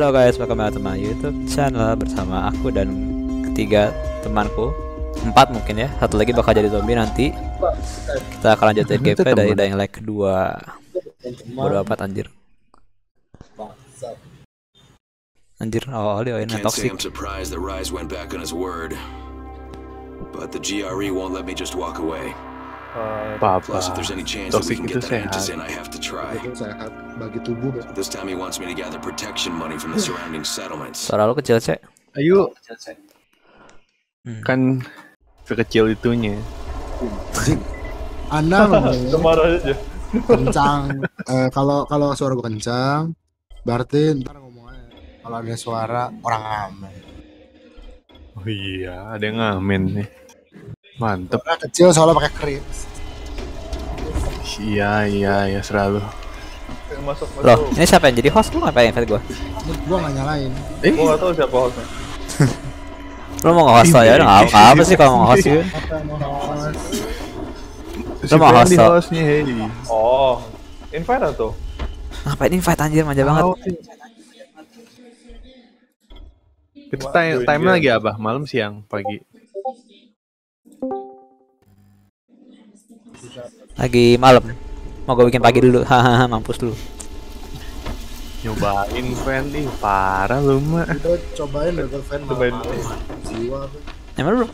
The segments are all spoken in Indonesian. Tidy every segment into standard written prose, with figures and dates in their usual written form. Halo guys, welcome back to my YouTube channel bersama aku dan ketiga temanku, empat mungkin ya, satu lagi bakal jadi zombie nanti. Kita akan lanjut GP dari Dying Light kedua. Bodo amat anjir. Anjir, awalnya ini toxic. I'm surprised that Rais went back on his word, but the GRE won't let me just walk away. Plus, if there's any chance that we can get that Antizine, I have to try. This time he wants me to gather protection money from the surrounding settlements. Suara lo kecil, Cek. Ayo. Kan sekecil itunya. Anang. Kemarin aja. Kencang. Kalau suara gue kencang, berarti ntar ngomongnya kalau ada suara orang ngamen. Oh iya, ada yang ngamen nih. Mantep. Suara kecil soalnya pakai krips. Iya selalu. Loh, ini siapa yang jadi host? Lu ngapain invite gua? Gua nggak nyalain. Gua nggak tahu siapa hostnya. Lu mau nge-host ya? Udah nggak apa-apa sih kalau nge-host ya. Lu mau host hostnya? Oh, invite atau? Ngapain invite anjir, manja banget. Kita time-nya lagi apa? Malam, siang, pagi? Lagi malam. Mau gue bikin pagi dulu. Hahaha, mampus dulu. Nyobain fan nih, parah lu mah. Kita cobain burger fan malam. Emang belum?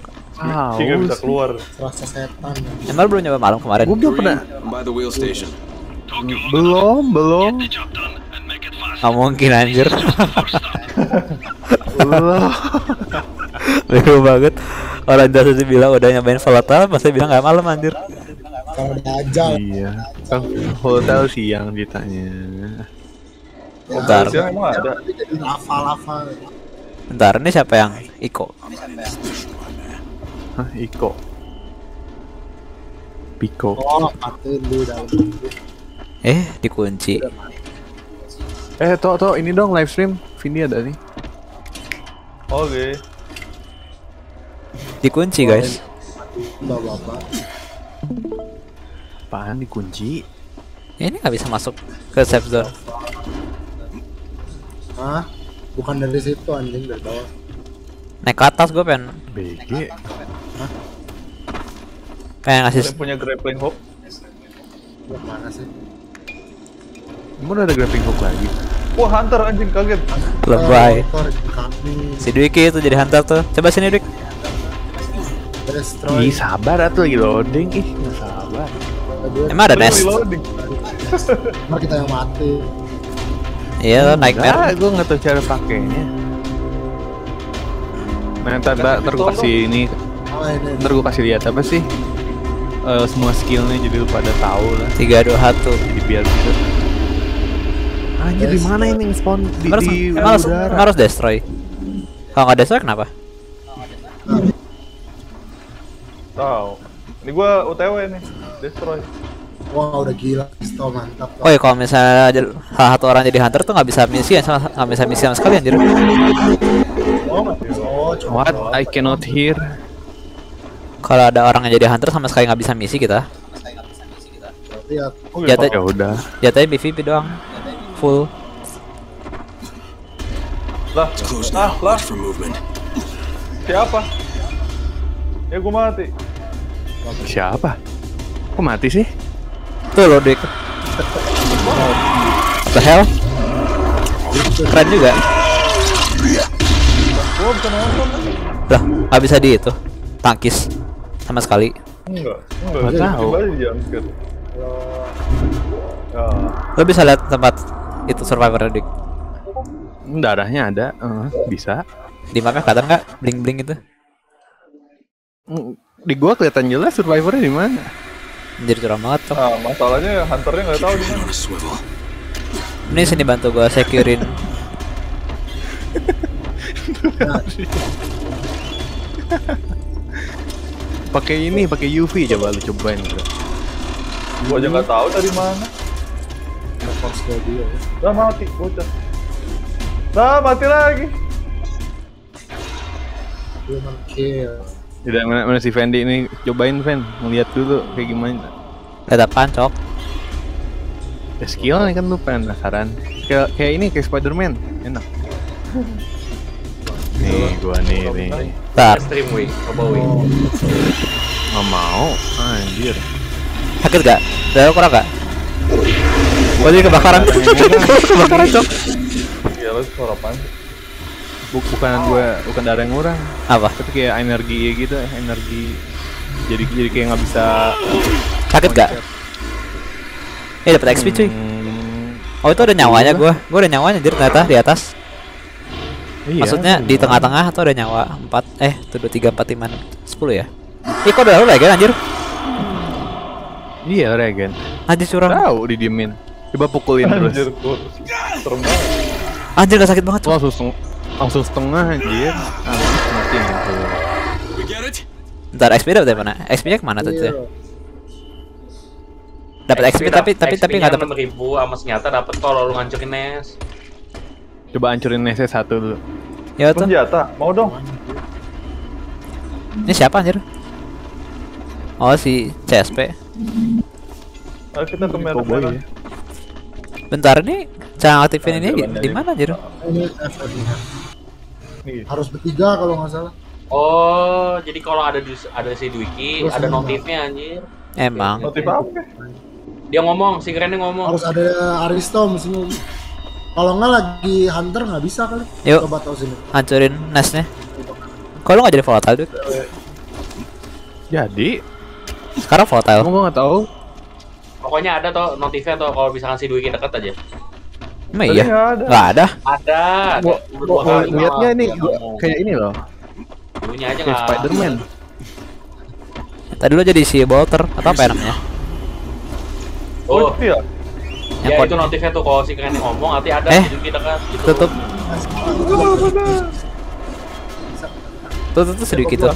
Tidak bisa keluar. Rasa setan. Emang belum nyoba malam kemarin? Gue pernah. Belum. Gak mungkin anjir. Bego banget. Orang jasa sih bilang udah nyobain volatile, pas saya bilang gak malam anjir. Kalau udah ajal. Iya. Kan hotel siang ditanya. Bentar. Siang emang ada. Lava. Bentar, ini siapa yang Iko? Hah, Iko. Piko. Oh, dikunci. Toh ini dong live stream. Vini ada nih. Oke. Dikunci, guys. Apaan dikunci? Ya ini nggak bisa masuk ke safe zone. Hah? Bukan dari situ anjing, dari bawah. Naik ke atas gue pengen. BG. Hah? Pengen ngasih. Punya grappling hook? Buat mana sih? Emang ada grappling hook lagi? Wah, hunter anjing, kaget. Lebay. Si Dwiki itu jadi hunter tuh. Coba sini Dwik. Ih, sabar atuh lagi loading. Ih, nggak sabar. Emang ada nest? Emang kita yang mati. Iya, nightmare. Gue nggak tahu cara pakainya. Ntar gue kasih ini. Ntar gue kasih lihat apa sih? Semua skillnya jadi lu pada tahu lah. 3, 2, 1. Jadi biar bisa. Anjir, di mana ini spawn di udara? Harus destroy. Kalau nggak destroy kenapa? Tahu. Ini gua OTW nih, destroy. Wah, udah gila, Aristo mantap. Oh ya, kalau misalnya salah satu orang jadi hunter tuh nggak bisa misi sama sekali anjir. What? I cannot hear. Kalau ada orang yang jadi hunter sama sekali nggak bisa misi kita. Ya udah. Jatanya BVP doang. Full. Lah. Siapa? Ya gua mati. Siapa? Kok mati sih? Tuh lo Dek. The hell? Keren juga. Lah, nggak bisa di itu. Tangkis sama sekali. Enggak tahu. Lo bisa lihat tempat itu survivor Dek. Darahnya ada, bisa. Di mapnya kelihatan nggak? Bling-bling itu. Di gua kelihatan jelas survivornya di mana. Jadi curang banget tuh. Masalahnya hunternya nggak tahu di mana. Ini sini bantu gua securein. Pakai ini, pakai UV coba lu cobain gitu. Gua aja nggak tahu dari mana. Nafas gua dia. Udah mati bocah. Dah mati lagi. Dia mati. Tidak mana si Fendi ini, cobain Fen, melihat dulu kayak gimana. Ada pancok. Skill nih kan lu penasaran. Kayak ini kayak Spiderman, enak. Nih gua nih. Tak. Stream wing, coba wing. Nggak mau, anjir. Sakit gak? Darah kurang gak? Gua jadi kebakaran. Kebakaran cok. Iya lu suara apaan? Bukan darah yang kurang. Apa? Tapi kayak energi gitu, energi. Jadi kayak nggak bisa. Sakit gak? Eh dapat XP cuy. Oh itu ada nyawanya gua ada nyawanya anjir ternyata di atas. Iya, maksudnya di tengah-tengah atau ada nyawa 4, 2, 3, 4, 5, 6, 10 ya? Ih kok udah lu regen anjir? Iya regen. Anjir curang. Tau didiemin. Coba pukulin terus. Anjir gua serem banget. Anjir gak sakit banget cuy. Langsung setengah anjir. Langsung matiin gitu. Bentar XP dapet dari mana? XP-nya kemana tuh cuy? Dapat XP tapi nggak dapat 6.000 sama senjata dapat kalau lu ngancurin Nes. Coba hancurin Nesnya satu dulu. Ya tuh. Senjata, mau dong. Ini siapa anjir? Oh si CSP. Ayo kita ke merah. Bentar nih, cara aktifin ini di mana anjir? Harus bertiga kalau nggak salah. Oh, jadi kalau ada si Dwiki, ada notifnya anjir. Emang notif apa? Dia ngomong, si Crane ngomong. Harus ada Aristo mestinya. Kalau nggak lagi hunter nggak bisa kali. Yuk, coba tahu sini. Hancurin Nesnya. Kalau nggak jadi volatile dude. Jadi sekarang volatile. Gua nggak tahu. Pokoknya ada toh notifnya toh kalau misalkan si Dwiki dekat aja. Emang iya? Nggak ada. Ada. Gua liatnya ini kayak ini loh. Dulunya aja nggak. Spiderman. Tadi lo jadi si Bolter atau apa namanya? Oh iya. Ya itu notifnya tuh kalau si Crane ngomong nanti ada video kita kan gitu. Tutup. Tuh sedikit tuh.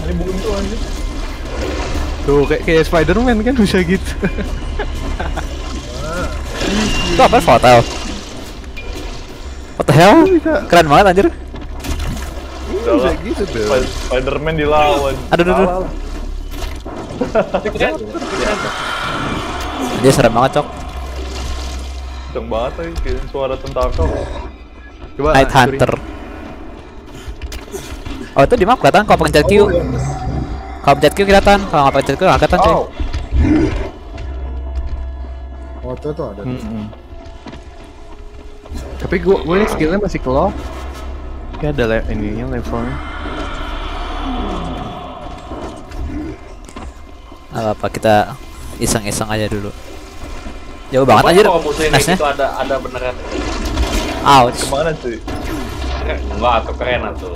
Tuh kayak Spiderman kan bisa gitu. Itu apa foto? What the hell? Keren banget anjir. Bisa gitu tuh. Spiderman dilawan. Aduh. Dia serem banget cok. Serem banget lagi kayak suara tentakel. Coba Night Hunter. Oh itu di map kelihatan kalau pencet Q. Kalau pencet Q kelihatan, kalau nggak pencet Q nggak kelihatan cuy. Oh itu ada. Tapi gue ini skillnya masih kelop. Kayak ada ininya levelnya. Apa kita iseng-iseng aja dulu. Jauh banget anjir. Nesnya itu ada beneran. Ouch. Kemana cuy? Enggak atau keren atau.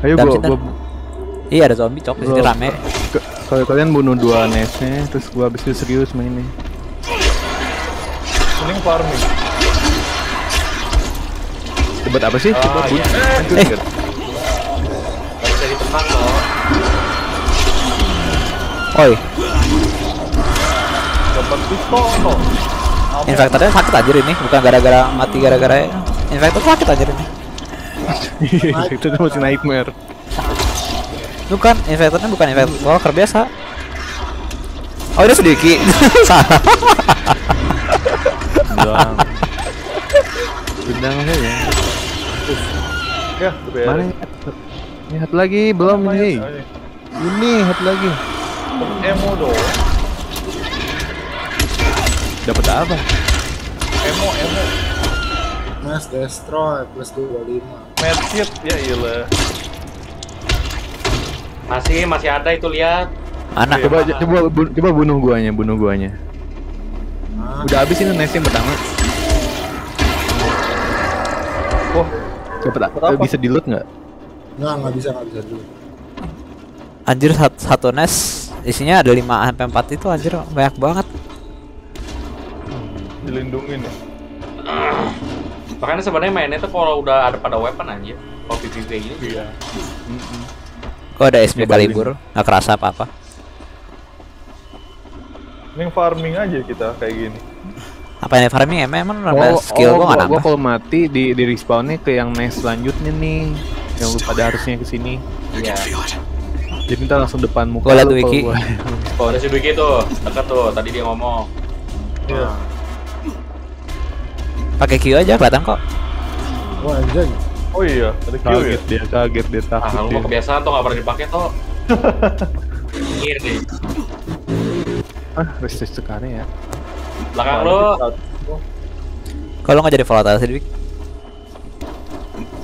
Ayo gua. Iya ada zombie cok di sini rame. Kalau kalian bunuh 2 Nesnya terus gua habis itu serius mainnya. Mending farming. Debat apa sih? Coba bunuh. Jadi tenang loh. Oi. Dapat pistol. Infektornya sakit anjir ini, bukan gara-gara mati gara-gara infektor sakit anjir ini. Infektornya masih nightmare. Bukan, infektornya bukan infektor walker biasa. Oh, ini sedikit. Salah. Benar ya. Ya, mana? Ini hat lagi belum nih. Ini hat lagi. Emo dong. Dapat apa? Emo. Mas destroy plus 25. Medkit ya iyalah. Masih ada itu lihat. Anak coba bunuh guanya. Udah habis ini next yang pertama. Oh, dapat bisa di loot enggak? Nggak bisa dulu. Anjir satu Nes isinya ada 5 sampai 4 itu anjir banyak banget. Dilindungin ya. Makanya sebenarnya mainnya tuh kalau udah ada pada weapon anjir. Kalau PvP gini juga. Kok ada SP Excalibur nggak kerasa apa-apa. Ini farming aja kita kayak gini. Apa yang farming emang nambah skill gua nggak nambah. Gua kalau mati di respawnnya ke yang Nes selanjutnya nih. Yang lu pada harusnya kesini. Iya. Jadi minta langsung depan muka. Gua liat Dwiki. Kalau ada si Dwiki tuh, dekat tuh. Tadi dia ngomong. Iya. Pakai Q aja kelihatan kok. Wah anjay. Oh iya, ada Q ya. Dia kaget, dia takut. Ah, lu kebiasaan tuh enggak pernah dipakai toh. Iya deh. Ah, resist sekali ya. Belakang lu. Kalau enggak jadi volatile sedikit.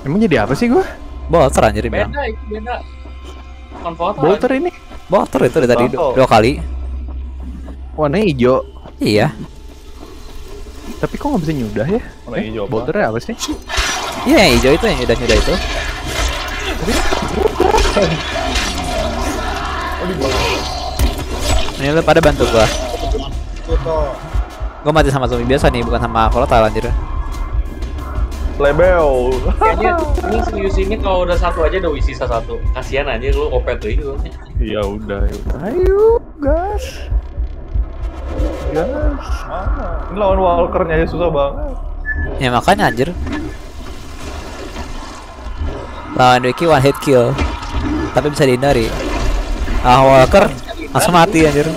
Emang jadi apa sih gua? Bolter anjir bilang. Beda, itu beda. Bukan volatile. Bolter ini. Bolter itu dari tadi dua kali. Warnanya hijau. Iya. Tapi kok nggak bisa nyudah ya? Warna hijau. Bolternya apa sih? Iya, yang hijau itu yang nyudah-nyudah itu. Ini lu pada bantu gua. Gua mati sama zombie biasa nih, bukan sama volatile anjir. Lebel. Kayaknya ini serius ini kalau udah satu aja udah sisa satu. Kasihan anjir lu opet tuh itu. Ya udah, ayo gas. Gas. Ini lawan walkernya aja susah banget. Ya makanya anjir. Lawan Wiki one hit kill. Tapi bisa dihindari. Ah walker langsung mati anjir.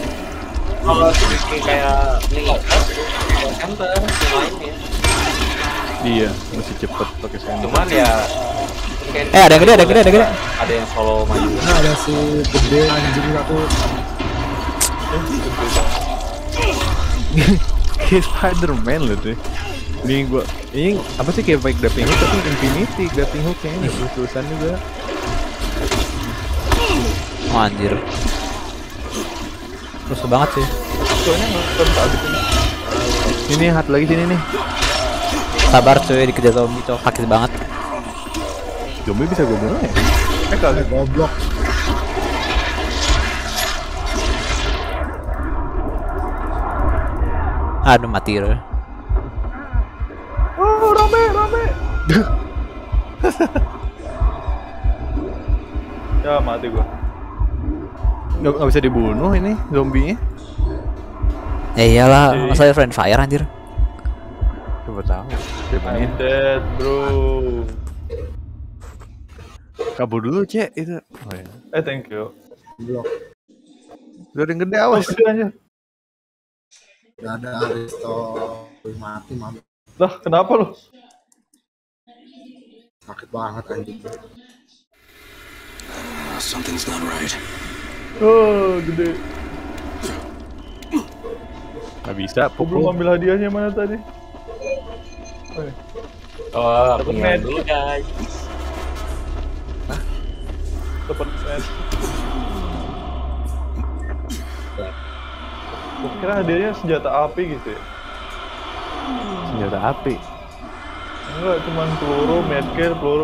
Kalau Wiki kayak ini counter lain ya. Iya, masih cepet pakai sendok. Cuman ya ada yang gede, ada yang gede, ada yang gede. Ada yang solo maju. Nah, ada si gede anjing satu. Kayak Spider-Man loh tuh. Ini gua ini apa sih kayak baik grappling hook tapi Infinity grappling hook kayaknya tulisan juga. Oh, anjir. Susah banget sih. Soalnya enggak ini hat lagi sini nih. Sabar cuy, dikejar zombie cok, sakit banget. Zombie bisa gue bunuh ya? Kagak goblok. Aduh mati loh. Oh rame rame. Ya mati gue. Gak bisa dibunuh ini zombinya. Ya iyalah, masa ada friend fire anjir. Coba tahu. I'm dead bro. Kabur dulu cek itu. Oh, ya. Thank you. Blok. Udah yang gede awas aja. Gak ada Aristo. Mati mami. Lah kenapa lu? Sakit banget anjing. Something's not right. Oh gede. Gak bisa. Aku belum ambil hadiahnya mana tadi? Oh, aku ngenet dulu guys. Gue kira hadiahnya senjata api gitu ya. Senjata api? Enggak, cuman peluru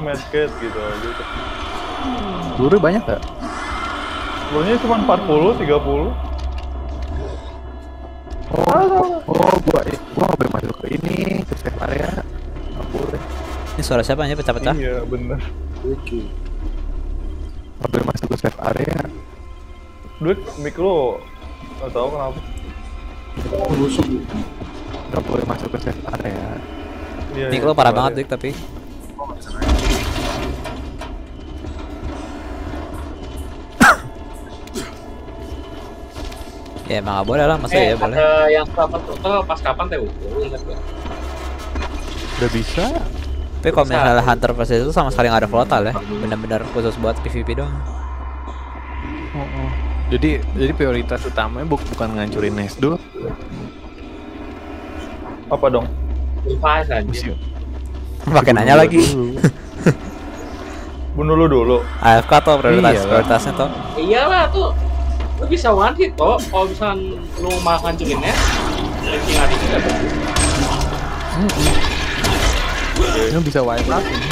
medkit gitu aja. Peluru banyak gak? Pelurunya cuman 40, 30. Oh, gua boleh masuk ke ini, ke safe area. Nggak boleh. Ini suara siapa aja pecah-pecah? Iya, bener. Oke. Nggak boleh masuk ke safe area. Duit, mikro. Nggak tahu kenapa. Oh, busuk. Nggak boleh masuk ke safe area. Iya, mikro parah banget, Duit, tapi. Oh, nggak bisa naik. Ya emang gak boleh lah, masa ya boleh. Yang selamat itu pas kapan teh ingat gak? Udah bisa. Tapi kalau misalnya Hunter vs itu sama sekali gak ada volatile ya. Bener-bener khusus buat PvP doang. Jadi prioritas utamanya bukan ngancurin Nesdo. Apa dong? Revive aja. Pakai nanya lagi. Bunuh lu dulu. AFK atau prioritasnya toh? Iyalah tuh. Lu bisa one hit kok, kalau bisa lu makan culinnya lagi ngadih juga lu bisa wipe up ini.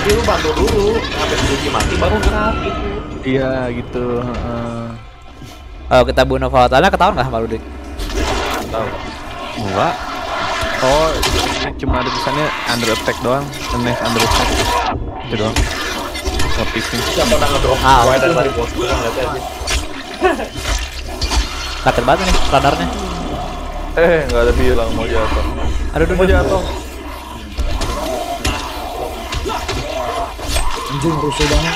Jadi lu bantu dulu, habis cuci mati baru gerak gitu. Iya gitu. Kalau kita bunuh volatile ketahuan gak sama lu Dik? Gak tau. Enggak. Oh, cuma ada tulisannya under attack doang. Next under attack itu doang. Nge-picking siapa udah ngedrop gue dari tadi bos gue ngeliatnya aja. Sakit banget nih radarnya. Nggak ada bilang mau jatuh. Aduh mau jatuh. Anjing rusuh banget.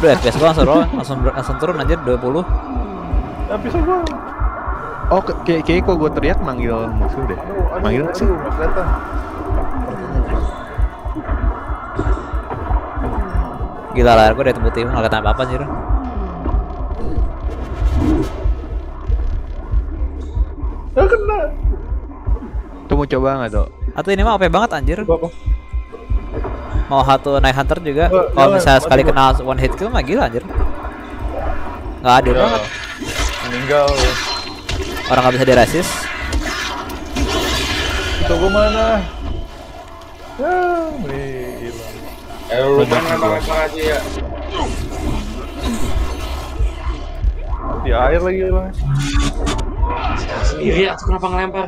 Udah FPS gua langsung turun aja 20. Tapi bisa gua. Oh kayak kok gua teriak manggil musuh deh. Manggil sih. Gila, layar gue udah putih, gak kata apa-apa sih. Gak kena. Tuh mau coba gak tuh? Atau ini mah OP banget anjir. Mau satu naik hunter juga. Kalau misalnya sekali kena one hit kill mah gila anjir. Gak adil banget. Meninggal. Orang gak bisa dirasis. Itu gue mana? Ya, hilang. Lu jangan lempar-lempar aja ya. Di air lagi bang. Iya, aku kenapa ngelempar?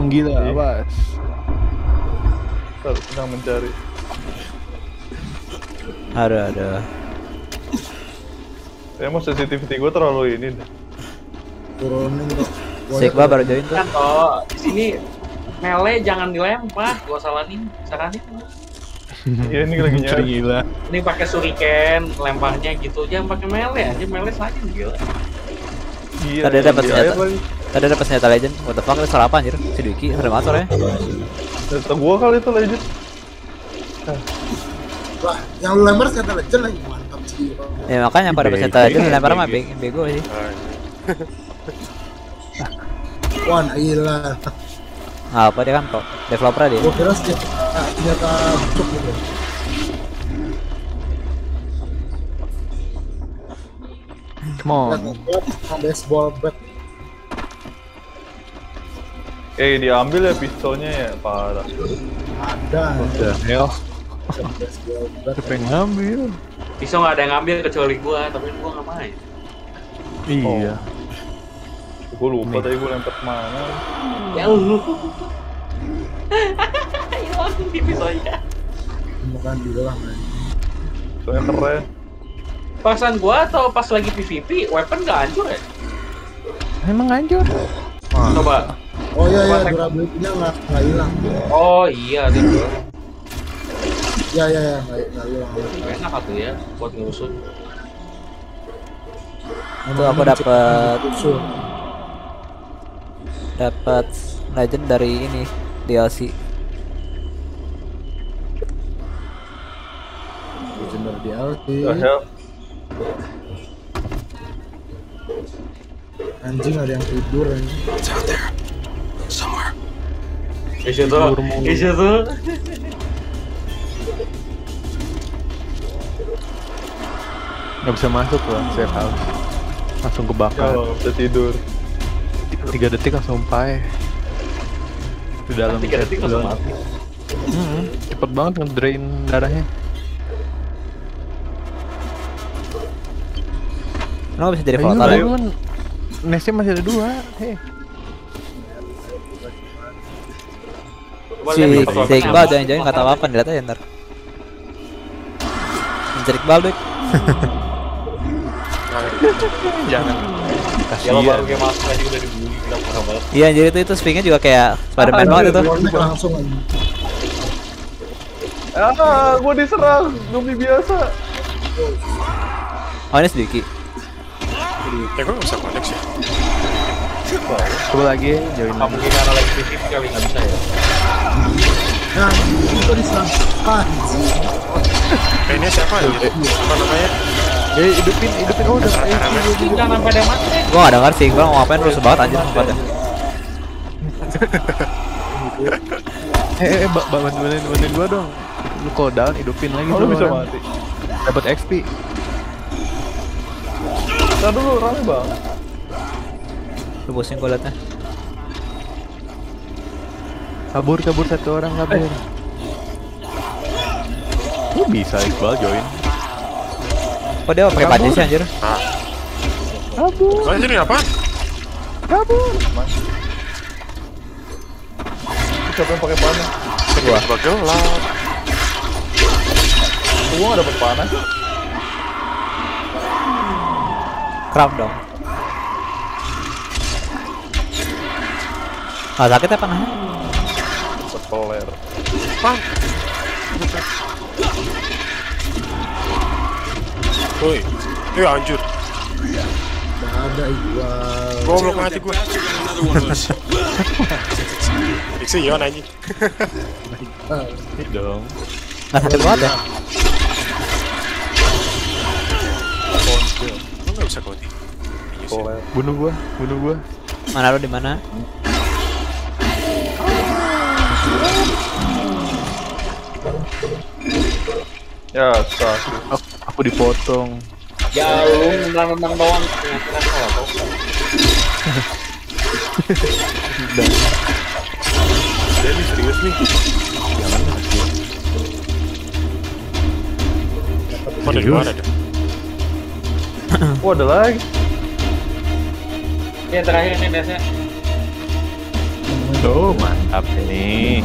Menggila, bas. Terus sedang mencari. Ada. Emang sensitivity gue terlalu ini dah. Turunin tuh. Sikba baru join tuh. Oh, di sini melee jangan dilempar. Gua salahin, saranin. Iya ini lagi nyari gila. Ini pakai suriken, lemparnya gitu. Jangan pakai melee aja, melee saja gila. Iya. Tadi dapat senjata. Tadi dapat senjata legend. What the fuck, ini salah apa anjir? Sediki, ada motor ya. Senjata gua kali itu legend. Wah, yang lempar senjata legend lagi mantap sih. Ya makanya pada senjata legend lempar mah bego sih. Wah, gila. Apa dia kan kok developer dia? Gua kira senjata pucuk gitu. Come on. Baseball bat. Diambil ya pistolnya ya, parah. Ada. Neo. Baseball bat. Pengen ngambil. Pistol enggak ada yang ngambil kecuali gua, tapi gua enggak main. Iya. Gue lupa tadi gue lempar kemana. Ya lu hilang di pisaunya. Bukan di dalam ya. Soalnya keren. Pasan gue atau pas lagi PvP, weapon gak hancur ya? Emang hancur? Coba. Oh iya, durability-nya gak hilang. Oh iya, gitu. Iya, gak hilang. Enak tuh ya, buat ngelusut. Tuh aku dapet legend dari ini DLC. Legend dari DLC. Anjing ada yang tidur anjing. It's out there. Somewhere. Is itu. Nggak bisa masuk lah, safe house. Langsung kebakar. Oh, bisa tidur. 3 detik langsung sampai di dalam. 3 detik langsung mati. Cepet banget ngedrain darahnya. Kenapa bisa jadi volatile? Ayo, Nesnya masih ada 2. Hei, si Iqbal jangan-jangan gak tau apa, dilihat aja ntar. Mencari Iqbal, Dek. Jangan. Kasihan. Ya, baru game aja udah dibully, iya, jadi itu swingnya juga kayak Spiderman banget itu. Langsung aja. Gua diserang, zombie biasa. Oh, ini sedikit. Kok enggak bisa connect sih? Coba lagi, join. Apa mungkin karena lagi PvP kali enggak bisa ya? Nah, itu diserang. Ini siapa ya? Apa namanya? Hidupin udah. Jangan sampai ada mati. Gua enggak dengar sih, Bang. Mau ngapain terus banget anjir tempatnya. Bantuin gua dong. Lu cooldown, hidupin lagi. Lu bisa mati. Dapat XP. Entar dulu rame, Bang. Lu bosin kolatnya. Kabur satu orang kabur. Lu bisa Iqbal join. Oh dia pakai pancis anjir. Kabur. Anjir ini apa? Kabur. Siapa yang pakai panah? Gua pakai gelap. Gua enggak dapat panah. Crap dong. Ah sakit ya panahnya. Spoiler. Pan. Woi, hancur. Ada Iqbal. Goblok mati gua. Fixnya Yon anjing. Ini dong. Nah, ada banget ya? Lu gak bisa konti. Bunuh gua. Mana lu dimana? Ya, sah. Aku dipotong. Ya, lu menang-menang doang. Ternyata salah potong. Udah nih, serius nih. Jangan lah. Mana di mana deh? Oh, ada lagi. Ini yang terakhir nih biasanya. Oh, mantap ini.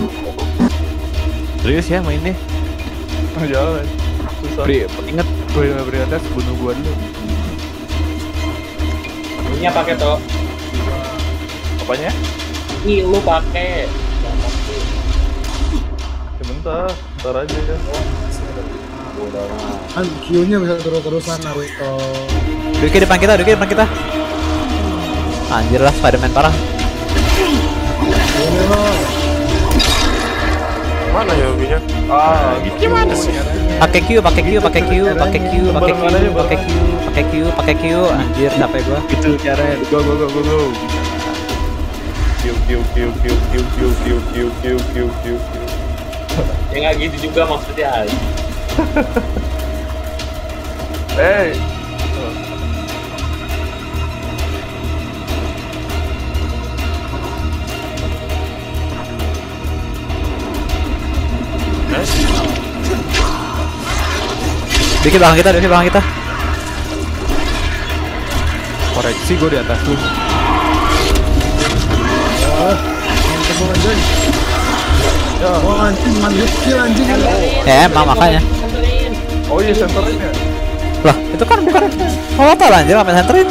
Serius ya main nih? Oh, jangan. Susah. Ingat beri atas bunuh gua dulu. Ini pakai toh. Apanya? Ini lu pakai. Sebentar, ntar aja ya. Kan Q-nya bisa terus-terusan Aristo. Duki depan kita. Anjir lah, Spiderman parah. Mana ya Q-nya? Ah, gitu mana sih? Pakai Q. Anjir, capek gua. Gitu caranya. Go. Q. Ya enggak gitu juga maksudnya. Hey. Nice. Dikit belakang kita. Koreksi gue di atas tuh. Ya, anjing manusia anjing. Makanya. Oh iya, senterin ya? Lah, itu kan bukan motor anjir, ngapain senterin?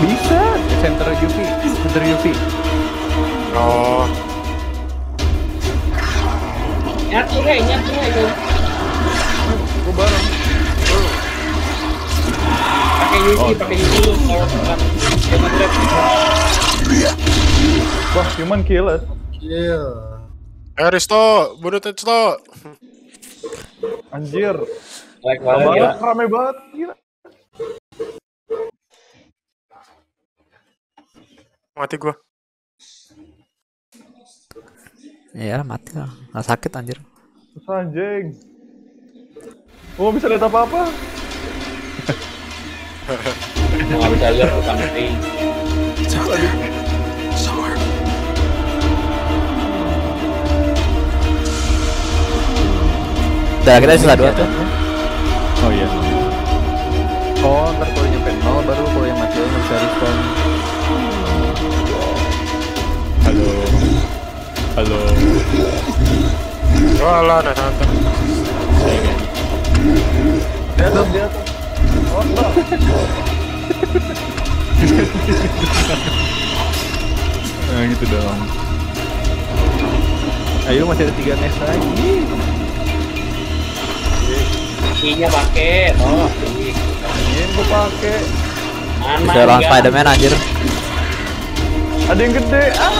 Bisa, senter UV. Oh. Nyatu, gua bareng. Pakai UV lu, wah, cuman killer. Iya. Aristo, bunuh Aristo. Anjir. Rame banget, gila. Mati gua. Ya, mati lah. Nggak sakit anjir. Susah anjing. Gua bisa lihat apa-apa. Gak bisa lihat apa-apa. Udah, kita sisa 2 tuh. Oh iya. Oh, ntar kalau nyampe 0 baru kalau yang mati nggak bisa respon. Halo. Walah, ada santan. Dia tuh. Oh, no. Nah, gitu dong. Ayo masih ada 3 next lagi. Kinya pakai, oh. Ini gua pakai. Mana? Spiderman anjir. Ada yang gede, ah.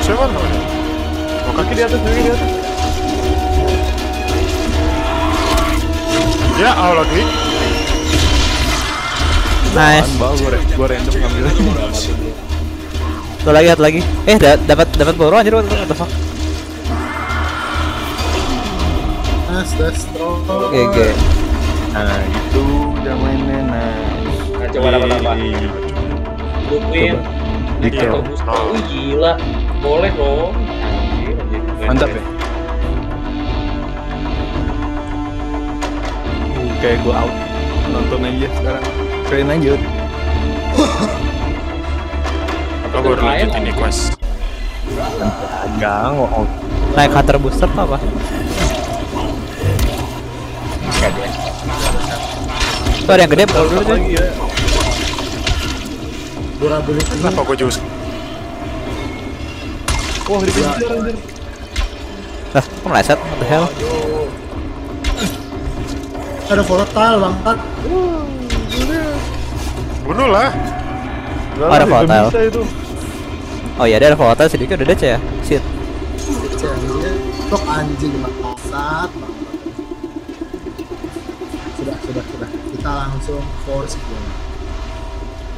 Siapa namanya? Oh, kaki di atas. Ya, Allah lagi. Nice. Gua random ngambil lagi. Satu lagi. Dapat peluru anjir, what the fuck. GG. Nah, itu udah mainnya. Nah, coba dapat apa? Lukuin. Dikel. Gila. Boleh dong. Mantap ya. Kayak gua out. Nonton aja sekarang. Crane lanjut. Aku baru lanjutin nih quest. Enggak, ngomong naik hunter booster apa? Tuh ada yang gede, baru dulu deh. Kenapa gue jauh? Wah, dipencar anjir. Lah, kok meleset? What the hell? Ada volatile bangkat. Bunuh lah. Oh, ada volatile. Oh iya, ada volatile sedikit udah DC ya. Shit. Tok anjing maksat. Sudah. Kita langsung force gue.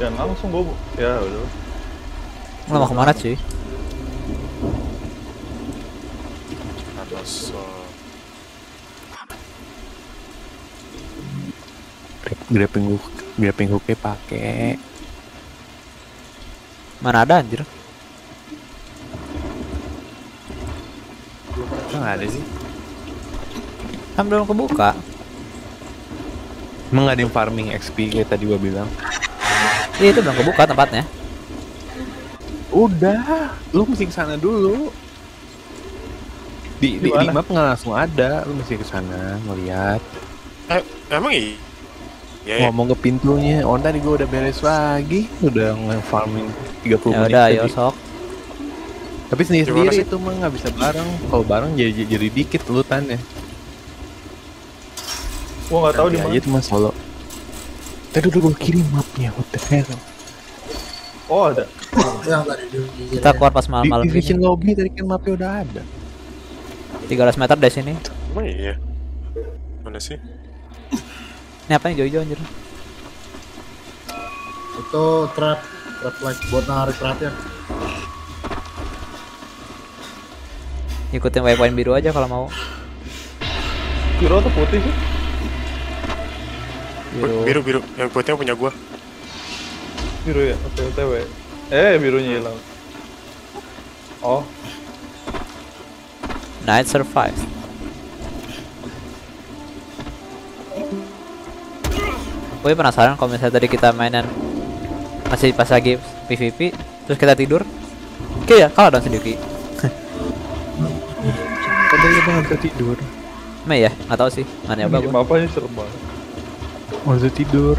Dan langsung bobo. Ya udah. Lama kemana cuy? Atas grappling hook pakai. Mana ada anjir? Enggak ada sih. Kan belum kebuka. Emang ada yang farming XP kayak tadi gua bilang. Iya itu belum kebuka tempatnya. Udah, lu mesti ke sana dulu. Di map nggak langsung ada, lu mesti ke sana ngeliat. Emang iya? Yeah. Ngomong ke pintunya, on tadi gue udah beres lagi, udah nge-farming 30 menit. Yaudah, ayo sok. Tapi sendiri-sendiri itu mah nggak bisa bareng. Kalau bareng jadi dikit lutannya. Gue nggak tahu di mana. Aja cuma solo. Tadi udah gue kirim mapnya, what the hell? Oh ada. Kita keluar pas malam-malam ini. Di kitchen lobby tadi kan mapnya udah ada. 300 meter dari sini. Emang iya? Mana sih? Ini apa yang jauh-jauh anjir? Itu trap like buat narik trapnya. Ikutin waypoint biru aja kalau mau. Biru atau putih sih? Biru. Yang putihnya punya gua. Biru ya? OTW. Birunya hilang. Oh. Night survive. Gue penasaran kalau misalnya tadi kita mainan masih pas lagi PVP terus kita tidur, oke ya kalah dong sendiri. Tadi kita nggak bisa tidur. Emang ya nggak tahu sih mana apa. Apa sih serem banget. Nggak bisa tidur.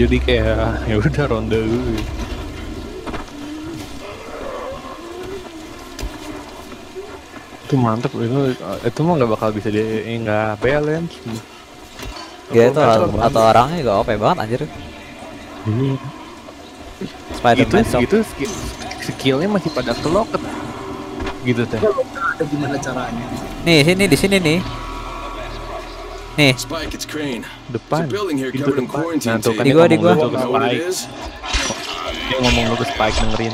Jadi kayak ya udah ronde dulu. Itu mantep itu mah nggak bakal bisa nggak balance. Ya itu atau orangnya juga OP banget anjir. Spider-Man itu skillnya masih pada keloket gitu teh. Gimana caranya? Nih sini di sini nih. Nih. Spike it's Crane. Depan. Pintu depan. Nah, tuh kan di gua. Dia ngomong lu ke Spike dengerin.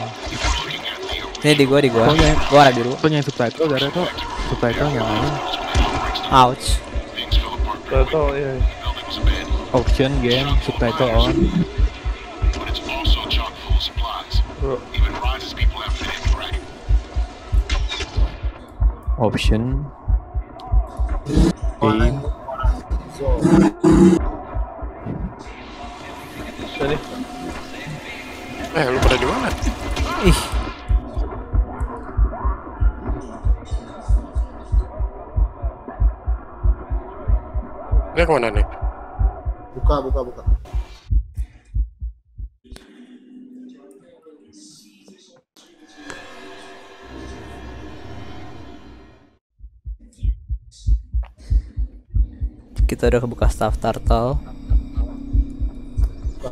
Nih di gua. Gua ada biru. Punya subtitle gara tuh subtitle yang mana? Ouch. Subtitle ya. Option game subtitle on. Option game. Sorry. Lu pada di mana? Ih. Dia kemana nih? Buka. Kita udah kebuka staff turtle.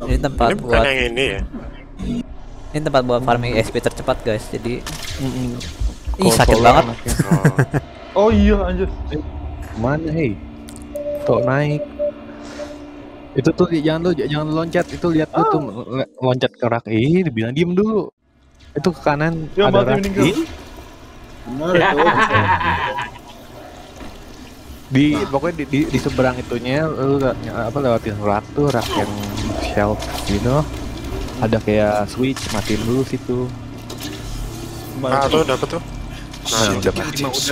Ini tempat ini buat yang ini ya. Ini tempat buat farming XP tercepat guys. Jadi ih sakit banget. Oh iya anjir. Mana hei? Tok naik. Itu tuh jangan loncat, itu lihat itu loncat ke rak. Dibilang diem dulu. Itu ke kanan ya, ada rak. Benar itu. Pokoknya di seberang itunya lu apa lewatin rak tuh, rak yang shelf gitu. Ada kayak switch, matiin dulu situ. Tuh dapat tuh. Nah, udah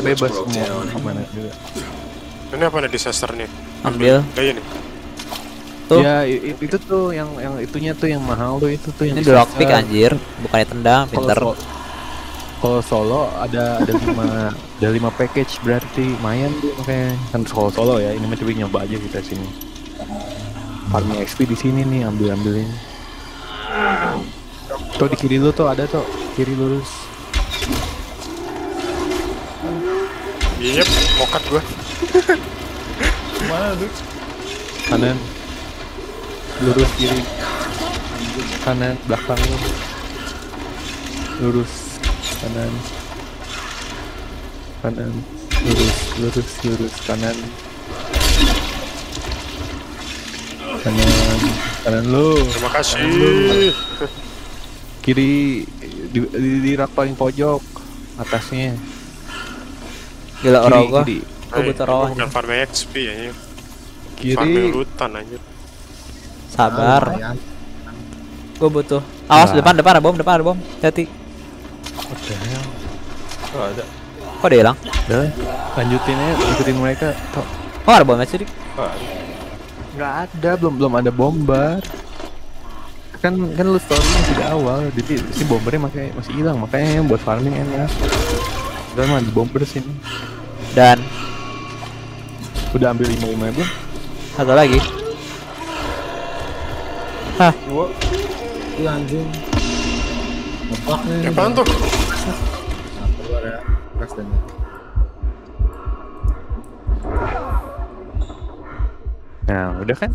bebas semua kemana juga. Ini apa ada disaster nih? Ambil. Kayak ini. Tuh. Ya itu tuh yang itunya tuh yang mahal tuh itu tuh. Ini drop pick anjir, bukannya tendang, pinter. Kalau solo ada 5 dari 5 package berarti main tuh makanya kan solo ya. Ini mah coba nyoba aja kita sini. Farming XP di sini nih, ambilin. Tuh di kiri lu tuh ada tuh, kiri lurus. Iya, mokat gua. Mana tuh? kanan, lurus kiri, kanan, belakang, lurus, kanan, kanan, lurus, lurus, lurus, kanan, kanan, kanan lo. Terima kasih. Kiri di rak paling pojok atasnya. Gila orang gua. Gua buta roh. Bukan farm XP ya. Kiri hutan anjir. Sabar. Gua butuh. Awas depan, depan ada bom. Hati. Oke. Oh, ada. Kok dia hilang? Udah. Lanjutin aja, ikutin mereka. Oh, ada bom masih, Dik. Enggak ada, belum ada bombar. Kan lu story-nya sudah awal, jadi si bombernya masih hilang, makanya buat farming enak. Udah mah bomber sini. Dan udah ambil 5-5 belum? Satu lagi. Hah. Iya anjing. Ngebak nih. Ya apaan tuh? Nah, perlu ada gas dan nah, udah kan?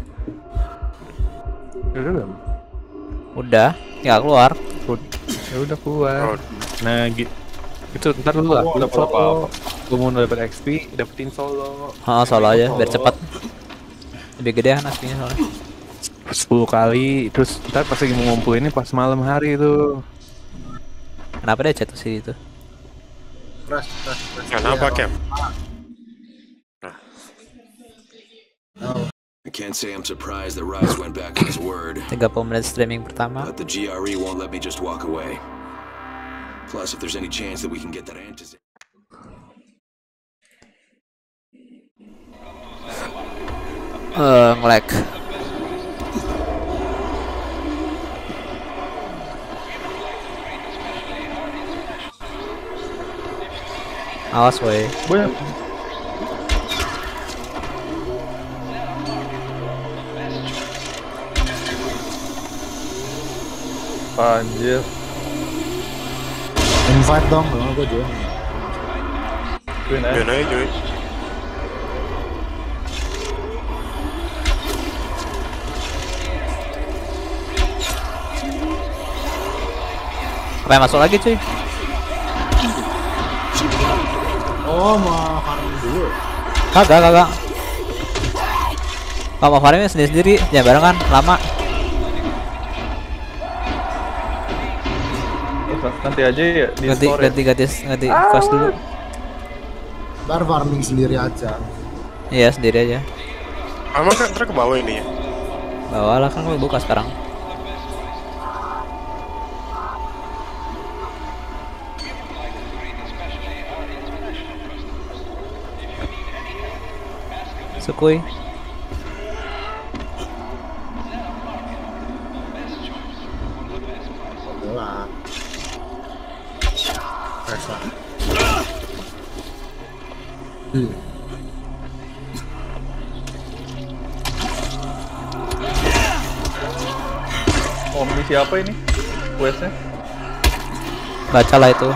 Udah belum? Udah, tinggal keluar. Ya udah keluar. Nah, gitu. Itu ntar dulu lah. Udah apa-apa. Gue mau dapat XP, dapetin solo. Ha, solo aja biar cepat. Lebih gedean aslinya soalnya. 10 kali terus ntar pas lagi mau ngumpulin ini pas malam hari itu. Kenapa dia jatuh sini itu? Kenapa, Cam? I can't say I'm surprised that Rais went back on his word. 30 menit streaming pertama. But the GRE won't let me just walk away. Plus if there's any chance that we can get that Antizine. Ngelag. Awas woi. Boleh. Anjir. Invite dong, gua join. Join aja. Apa yang masuk lagi cuy? Oh mau farming dulu? Kagak. Kalau mau farming sendiri-sendiri, jangan barengan, lama. Nanti aja ya. Ganti fast dulu. Ntar farming sendiri aja. Iya sendiri aja. Emang kan ntar ke bawah ini ya? Bawah lah kan gue buka sekarang. Sukui. Wah. Rasa. Omni siapa ini? Questnya? Bacalah itu.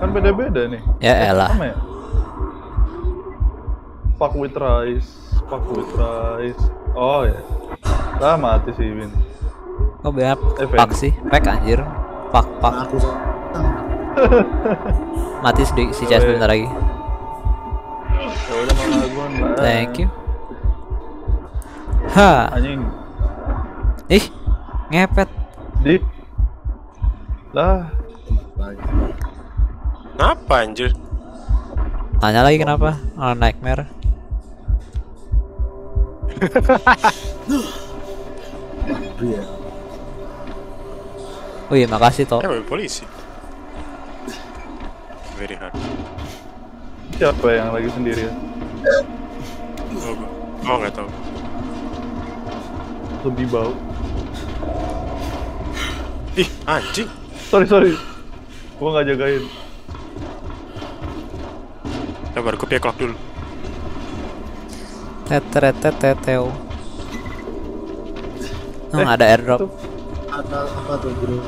Kan beda-beda nih. Ya elah. Fuck with Rais. Oh ya. Lah mati sih Win. Oh benar. Fuck sih. Pack anjir. Fuck. Mati si Jas bentar lagi. Ya udah malah gua. Thank you. Ha. Anjing. Ih, ngepet. Dik. Lah. Kenapa anjir? Tanya lagi kenapa? Oh, nightmare. Wih, makasih toh. Polisi. Very hard. Siapa yang lagi sendirian? Oh, nggak tahu. Lebih bau. Ih, anjing. Sorry. Gua nggak jagain. Coba gue pick lock dulu. Teteteteteo. Ada airdrop. Ada apa tuh bro?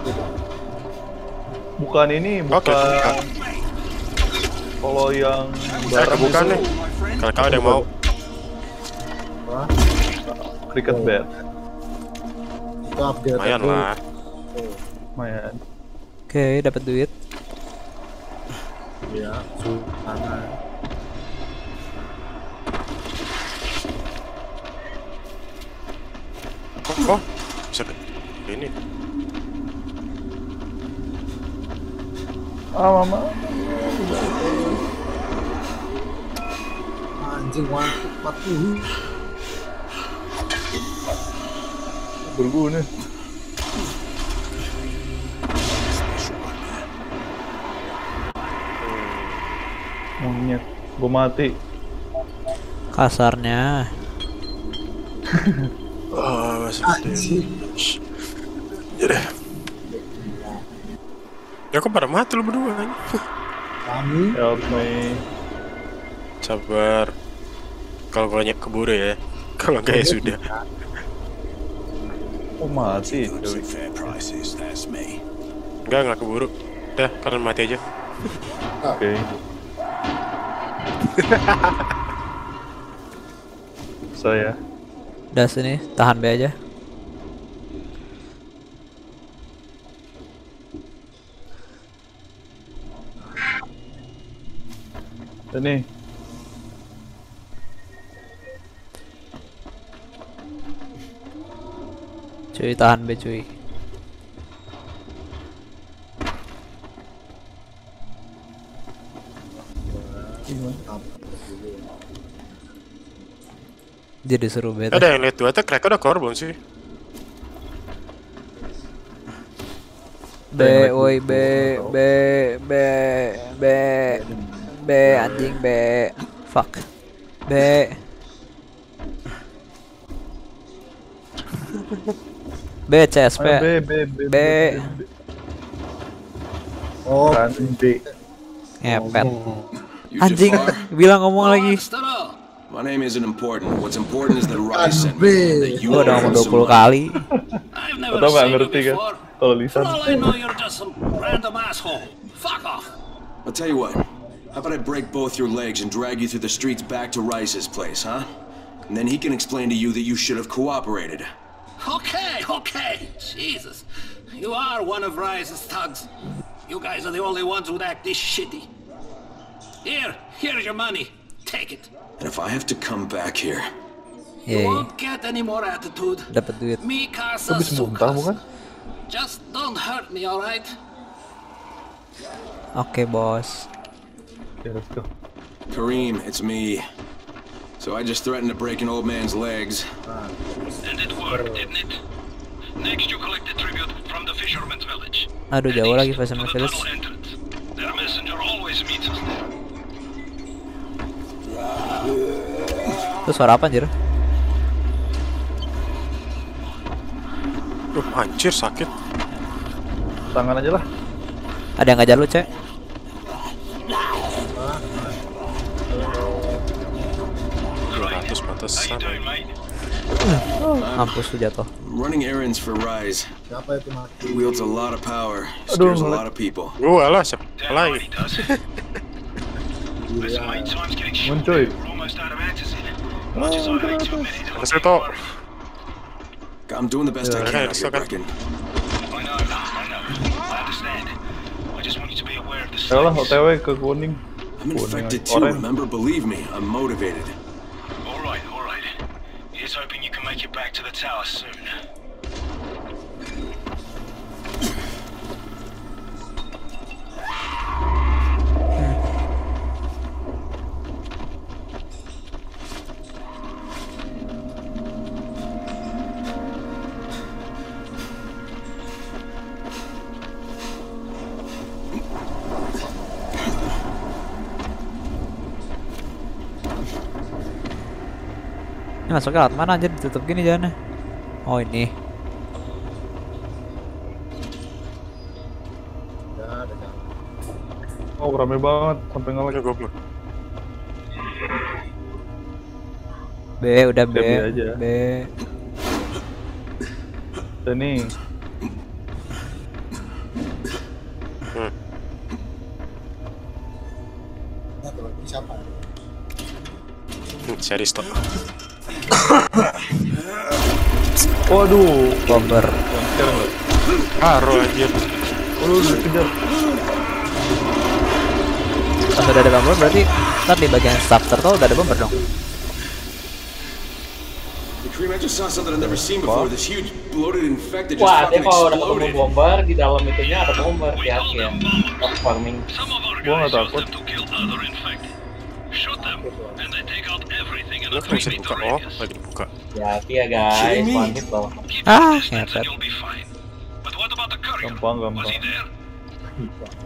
Bukan ini, bukan. Okay. Kalau yang barang bukan nih. Kalau ada yang mau. tambah cricket bat. Itu upgrade lumayan lah. Lumayan. Oke, dapat duit. Ya, tanah. Kok bisa ini? Ah, mama. Anjing 140. Berguna. Monyet, gua mati. Kasarnya. Oh, anjing. Ya kok pada mati lu berdua kan? Kami. Help me. Sabar. Kalau banyak keburu ya. Kalau kayak sudah. Oh mati. Enggak keburu. Dah, kalian mati aja. Oke. Okay. Saya. Udah sini, tahan B aja. Ini cuy, tahan B cuy. Dia disuruh beta. Ada yang lihat dua attack, crack udah keluar belum sih? B, woi B anjing B, fuck B. B CSP B. Oh ngepet anjing, bilang ngomong lagi. My name isn't important. What's important is that Rais sent me. You udah ngomong 20 kali. Atau nggak ngerti kan? Kalau lisan. I'll tell you what. How about I break both your legs and drag you through the streets back to Rice's place, huh? And then he can explain to you that you should have cooperated. Okay. Jesus. You are one of Rice's thugs. You guys are the only ones who act this shitty. Here's your money. Take it. And if I have to come back here, you won't get any more attitude. Dapat duit. Habis muntah bukan? Just don't hurt me, alright? Oke, bos. Okay, let's go. Kareem, it's me. So I just threatened to break an old man's legs. And it worked, didn't it? Next you collect the tribute from the fisherman's village. Aduh, jauh lagi fisherman's village. Their messenger always meets us there. Itu suara apa anjir? Duh, anjir sakit. Tangan aja lah. Ada yang ngajar lu, Cek? Mampus tuh jatuh. Running errands for Rise. Siapa itu mati? Wields a lot of power. Scares a lot of people. Gua lah, siapa lagi? Muncul. Masih toh. I'm doing the best I can. Ayolah, OTW ke kuning. Remember, believe me, I'm motivated. Just hoping you can make it back to the tower soon. Masuknya lewat mana aja, ditutup gini jalannya. Oh ini. Oh rame banget sampai ngelag goblok. B udah B aja. B. Ini. Siapa? Aristo. Waduh, bomber. Karo aja. Lu dikejar. Kalau udah ada bomber berarti nanti bagian starter tuh udah ada bomber dong. Wah, dia kalau udah ketemu bomber, di dalam itunya ada bomber, hati-hati ya. Pas farming. Gua nggak takut. Lo bisa buka, oh, nggak dibuka. Hati ya guys, panik loh. Ah, ngeset. Gampang.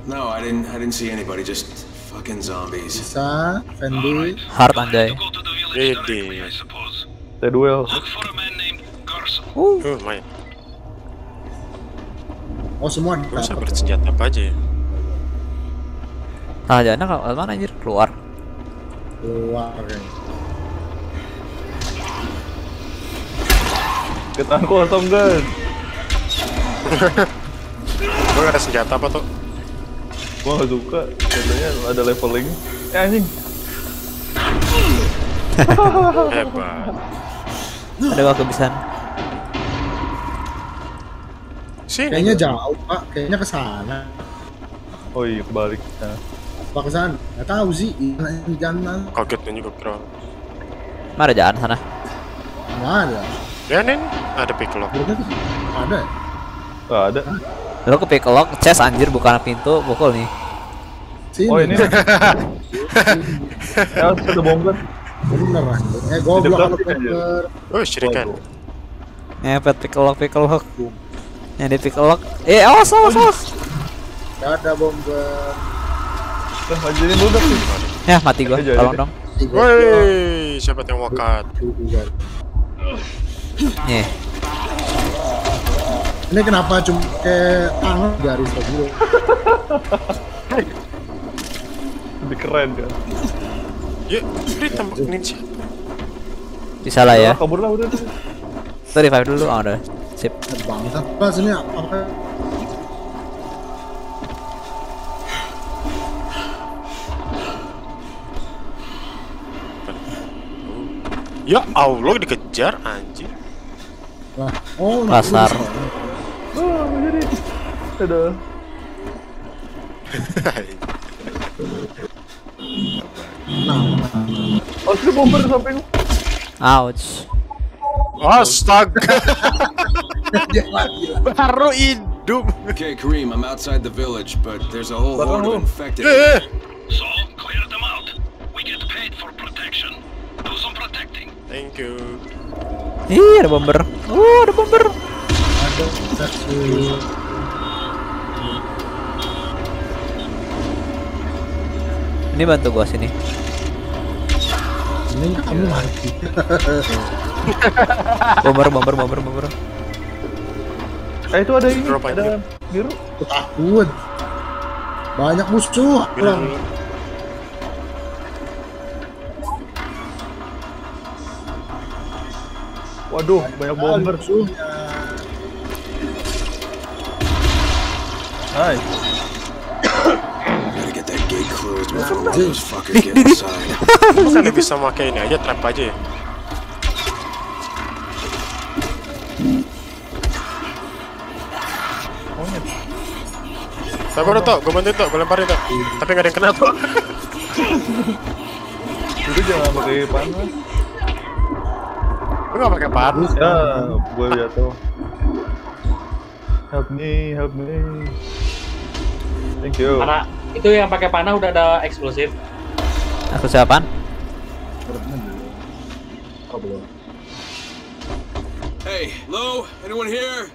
No, I didn't see anybody, just fucking zombies. Bisa, Fendi. Hard andai. Gede. The duel. Main. Oh, semua bisa bersenjata apa aja ya? Ah, jangan kalau mana anjir keluar. Ketangku atau enggak? Gue ada senjata apa tuh? Gue gak suka, katanya ada leveling. Anjing. Hebat. Ada waktu bisa. Kayaknya jauh pak, kayaknya kesana. Oh iya, balik sana. Pak kesana, nggak tahu sih. Jangan. Kagetnya juga pro. Mana jalan sana? Nggak ada. Ya nih, ada picklock. Ada. Nggak ada. Lo ke picklock, chest anjir bukan pintu, pukul nih. Sini. Oh ini. Ya sudah bomber. Bener anjir. Goblok kalau bener. Oh, syirikan. Ngepet picklock. Yang di picklock. Awas. Enggak ada bomber. Udah anjirin dulu. Ya, mati gua. Tolong dong. Woi, siapa yang wakat? Nih. Ini kenapa cuma kayak tangan garis gitu. Lebih keren kan. Ya, ini tembak ninja. Bisa lah ya. Kaburlah udah. Kita revive dulu, udah. Sip. Bangsat pas ini apa? Ya Allah dikejar anjir. Wah, oh pasar. Oh, jadi. Aduh. Oh, si bomber sampai lu. Ouch. Astaga. Baru hidup. Okay, Kareem, I'm outside the village, but there's a whole horde of infected. So clear them out. We get paid for protection. Do some protecting. Thank you. Ih, ada bomber. Oh, ada bomber. Ada satu. Ini bantu gua sini. Ini kamu mati. Bomber. Itu ada ini. Ada biru. Takut. Banyak musuh. Waduh, banyak bomber. Hai. Bukannya bisa pakai ini aja, trap aja ya. Sabar tuh, gue bantuin tuh, gue lemparin tuh. Tapi gak ada yang kena tuh. Itu jangan pakai panas. Gue gak pakai panas. Ya, gue jatuh. Help me. Thank you. Mana? Itu yang pakai panah udah ada eksplosif. Aku siapaan? Oh, belum. Hey, hello? Anyone here?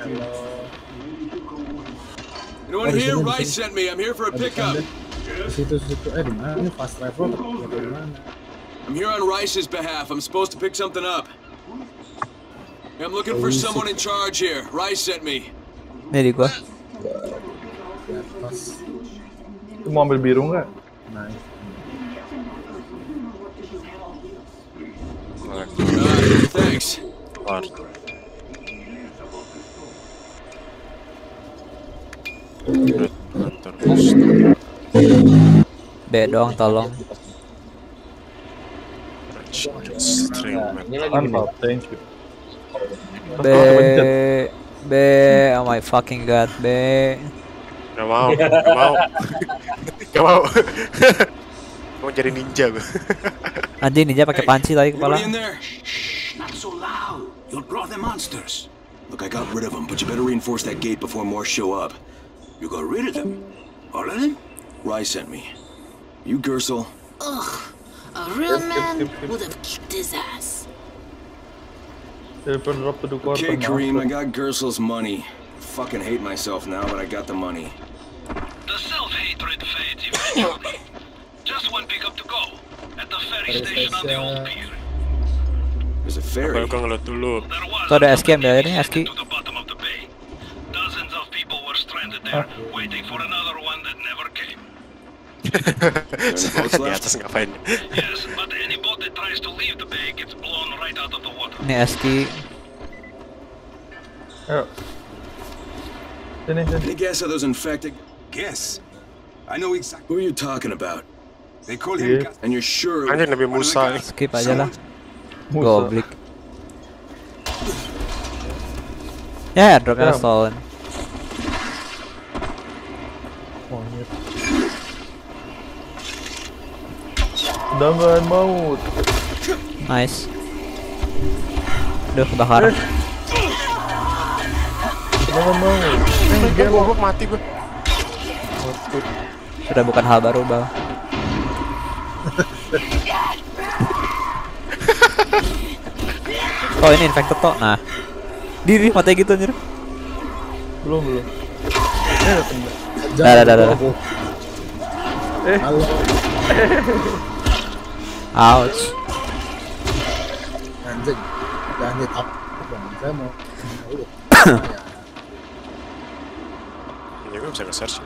Hello. Anyone here? Rais sent me. I'm here for a pickup. Di mana? Fast travel. I'm here on Rice's behalf. I'm supposed to pick something up. I'm looking for someone in charge here. Rais sent me. Ini gua. Itu mau ambil biru nggak? Nice. Thanks. Bedong tolong. Oh my fucking god, be. Gak mau. Mau jadi ninja gue. Anjing ninja pakai panci tadi kepala. Not so loud. You'll draw the monsters. Look, I got rid of them, but you better reinforce that gate before more show up. You got rid of them? All of them? Rais sent me. You, Gersel. Ugh, a real man would have kicked his ass. Okay, Kareem, I got Gersel's money. I fucking hate myself now, but I got the money. The self-hatred fades eventually. Just one pickup to go at the ferry station on the old pier. There's a ferry. So ada SKM dari ini, SK. Dozens of people were stranded there, waiting for another one that never came. Di atas ngapain? Yes, but any boat that tries to leave the bay gets blown right out of the water. Ini SK. Oh. Any guess are those infected? Guess. I know exactly who you're talking about. They call him. And you're sure? Ini lebih Musa. Skip aja lah. Goblik. Ya, dropnya stolen. Monyet. Dengan maut. Nice. Udah kebakaran. Dengan maut. Gue goblok mati gue. Sudah bukan hal baru, Bang. Oh ini infected toh, nah diri matanya gitu anjir. Belum dah. Ouch. Anjing jangan up, saya mau ini gue bisa nge-search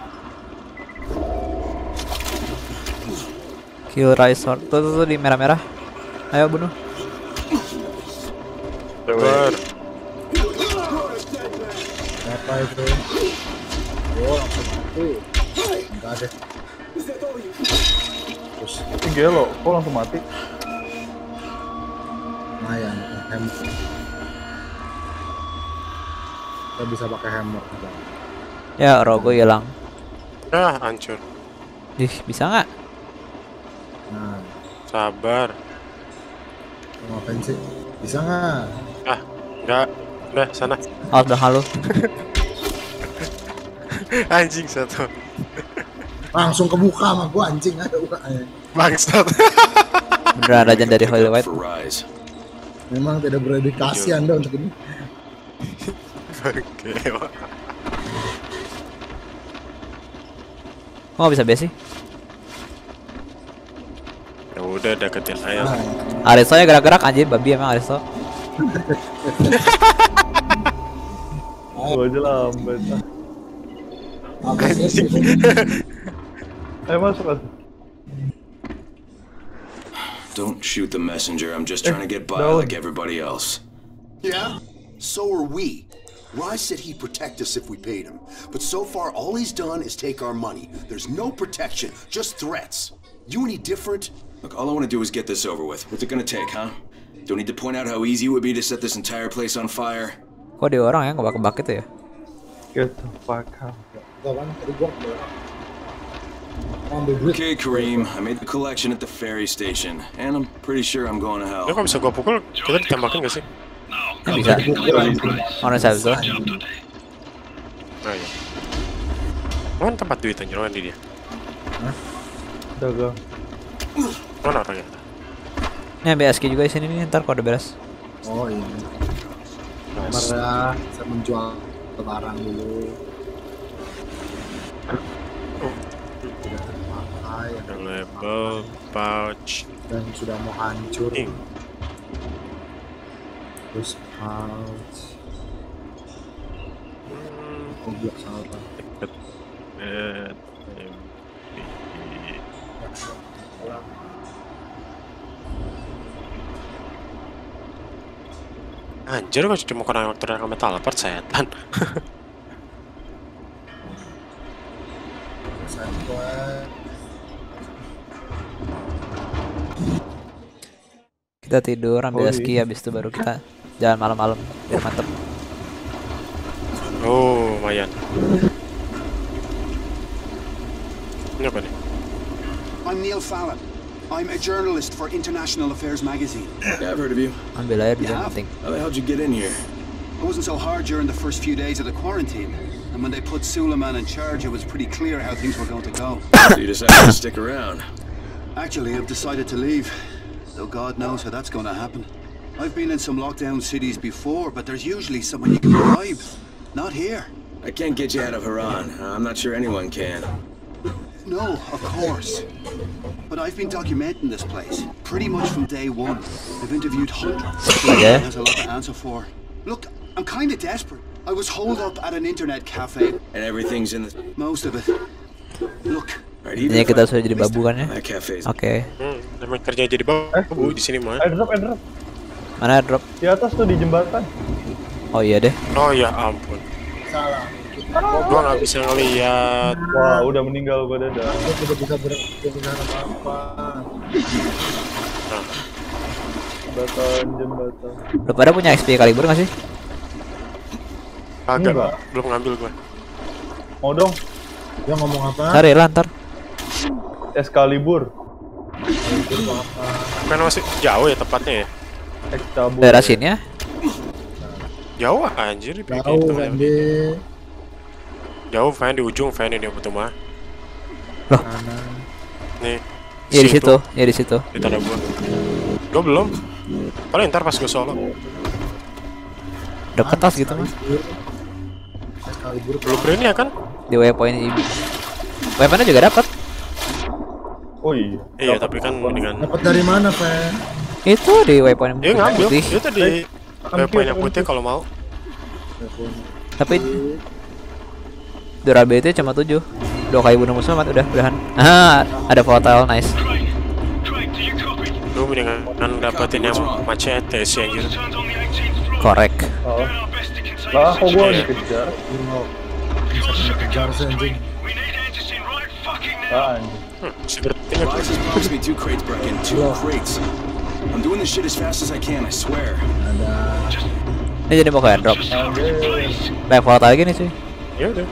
kill Rais sword tuh di merah-merah, ayo bunuh. Apa itu? Oh, enggak ada. Terus gelo, kok langsung mati? Lumayan, hammer. Kita bisa pakai hammer. Ya, rogo hilang. Ah, hancur. Ih, bisa nggak? Nah, sabar. Ngapain sih? Bisa nggak? Ah, enggak. Udah, sana. Oh, udah halo. Anjing satu. Langsung kebuka sama gua anjing, ada ukanya. Bangsat. Beneran aja dari Hollywood. Memang tidak berdedikasi Anda untuk ini. Oke. Kok bisa besi? Ya udah deketin saya. Aristo ya gerak-gerak anjing, babi emang Aristo. Gua aja lambat. Don't shoot the messenger. I'm just trying to get by like everybody else. Yeah, so are we. Rais said he'd protect us if we paid him, but so far all he's done is take our money. There's no protection, just threats. You any different? Look, all I want to do is get this over with. What's it gonna take, huh? Don't need to point out how easy it would be to set this entire place on fire. Kok ada orang yang kebak-kebak itu ya? Gitu, bakal. Okay, Kareem, I made the collection at the ferry station, and I'm pretty sure I'm going to hell. Kok bisa gua pukul? Kita ditembakin nggak sih? Ya, bisa. Orang saya bisa. Oh iya. Mana tempat duit anjir, mana dia? Hah? Udah gua. Mana orangnya? Ini ambil SK juga di sini nih, ntar kode beres. Oh iya. Merah, saya menjual barang dulu. Ada label, pouch. Dan sudah mau hancur. Terus pouch. Kok gak salah? Anjir, gua cuma kurang waktu yang metal apart setan. Kita tidur, ambil ski, habis itu baru kita jalan malam-malam biar mantep. Oh, lumayan. Ini apa nih? I'm Neil Fallon. I'm a journalist for International Affairs magazine. Yeah, I've heard of you. Ambil air bisa penting. How'd you get in here? It wasn't so hard during the first few days of the quarantine. And when they put Suleiman in charge, it was pretty clear how things were going to go. So you decided to stick around? Actually, I've decided to leave. Though God knows how that's going to happen. I've been in some lockdown cities before, but there's usually someone you can bribe. Not here. I can't get you out of Haran. I'm not sure anyone can. No, of course. But I've been documenting this place pretty much from day one. I've interviewed hundreds. There's a lot to answer for. Look, I'm kind of desperate. I was holed up at an internet cafe. And everything's in the... most of it. Look. Ini kita sudah jadi babu kan ya? Oke. Namanya kerja jadi babu di sini mah. Airdrop. Mana airdrop? Di atas tuh di jembatan. Oh iya deh. Oh ya ampun. Salah. Gua nggak bisa ngelihat. Wah udah meninggal gua dadah. Gua bisa berbicara apa? Jembatan. Lo pada punya Excalibur nggak sih? Agak. Belum ngambil gua. Mau dong. Dia ngomong apa? Cari lantar. Excalibur. Kan masih jauh ya tempatnya ya. Excalibur. Daerah sini ya. Jauh anjir dipikir itu. Jauh fan di ujung fan ini betul mah. Loh. Nih. Ya di situ, ya di situ. Di tanah gua. Gua belum. Paling ntar pas gua solo. Udah ketas gitu mah. Excalibur blueprint ya kan? Di waypoint ini. Waypoint-nya juga dapat. Oh iya. Iya, tapi kan dengan dapat dari mana, Pak? Itu di waypoint yang putih. Itu di waypoint yang putih kalau mau. Tapi durability cuma 7. Udah kayak bunuh musuh amat udah udahan. Ah, ada portal, nice. Lu mendingan dapetin yang macete sih anjir. Correct. Oh. Lah, kok gua dikejar? Kejar anjing. Rais has promised me 2 crates, Brecken. 2 crates. I'm doing this shit as fast as I can, I swear. Ini jadi mau airdrop. Banyak foto lagi nih sih. Ya udah.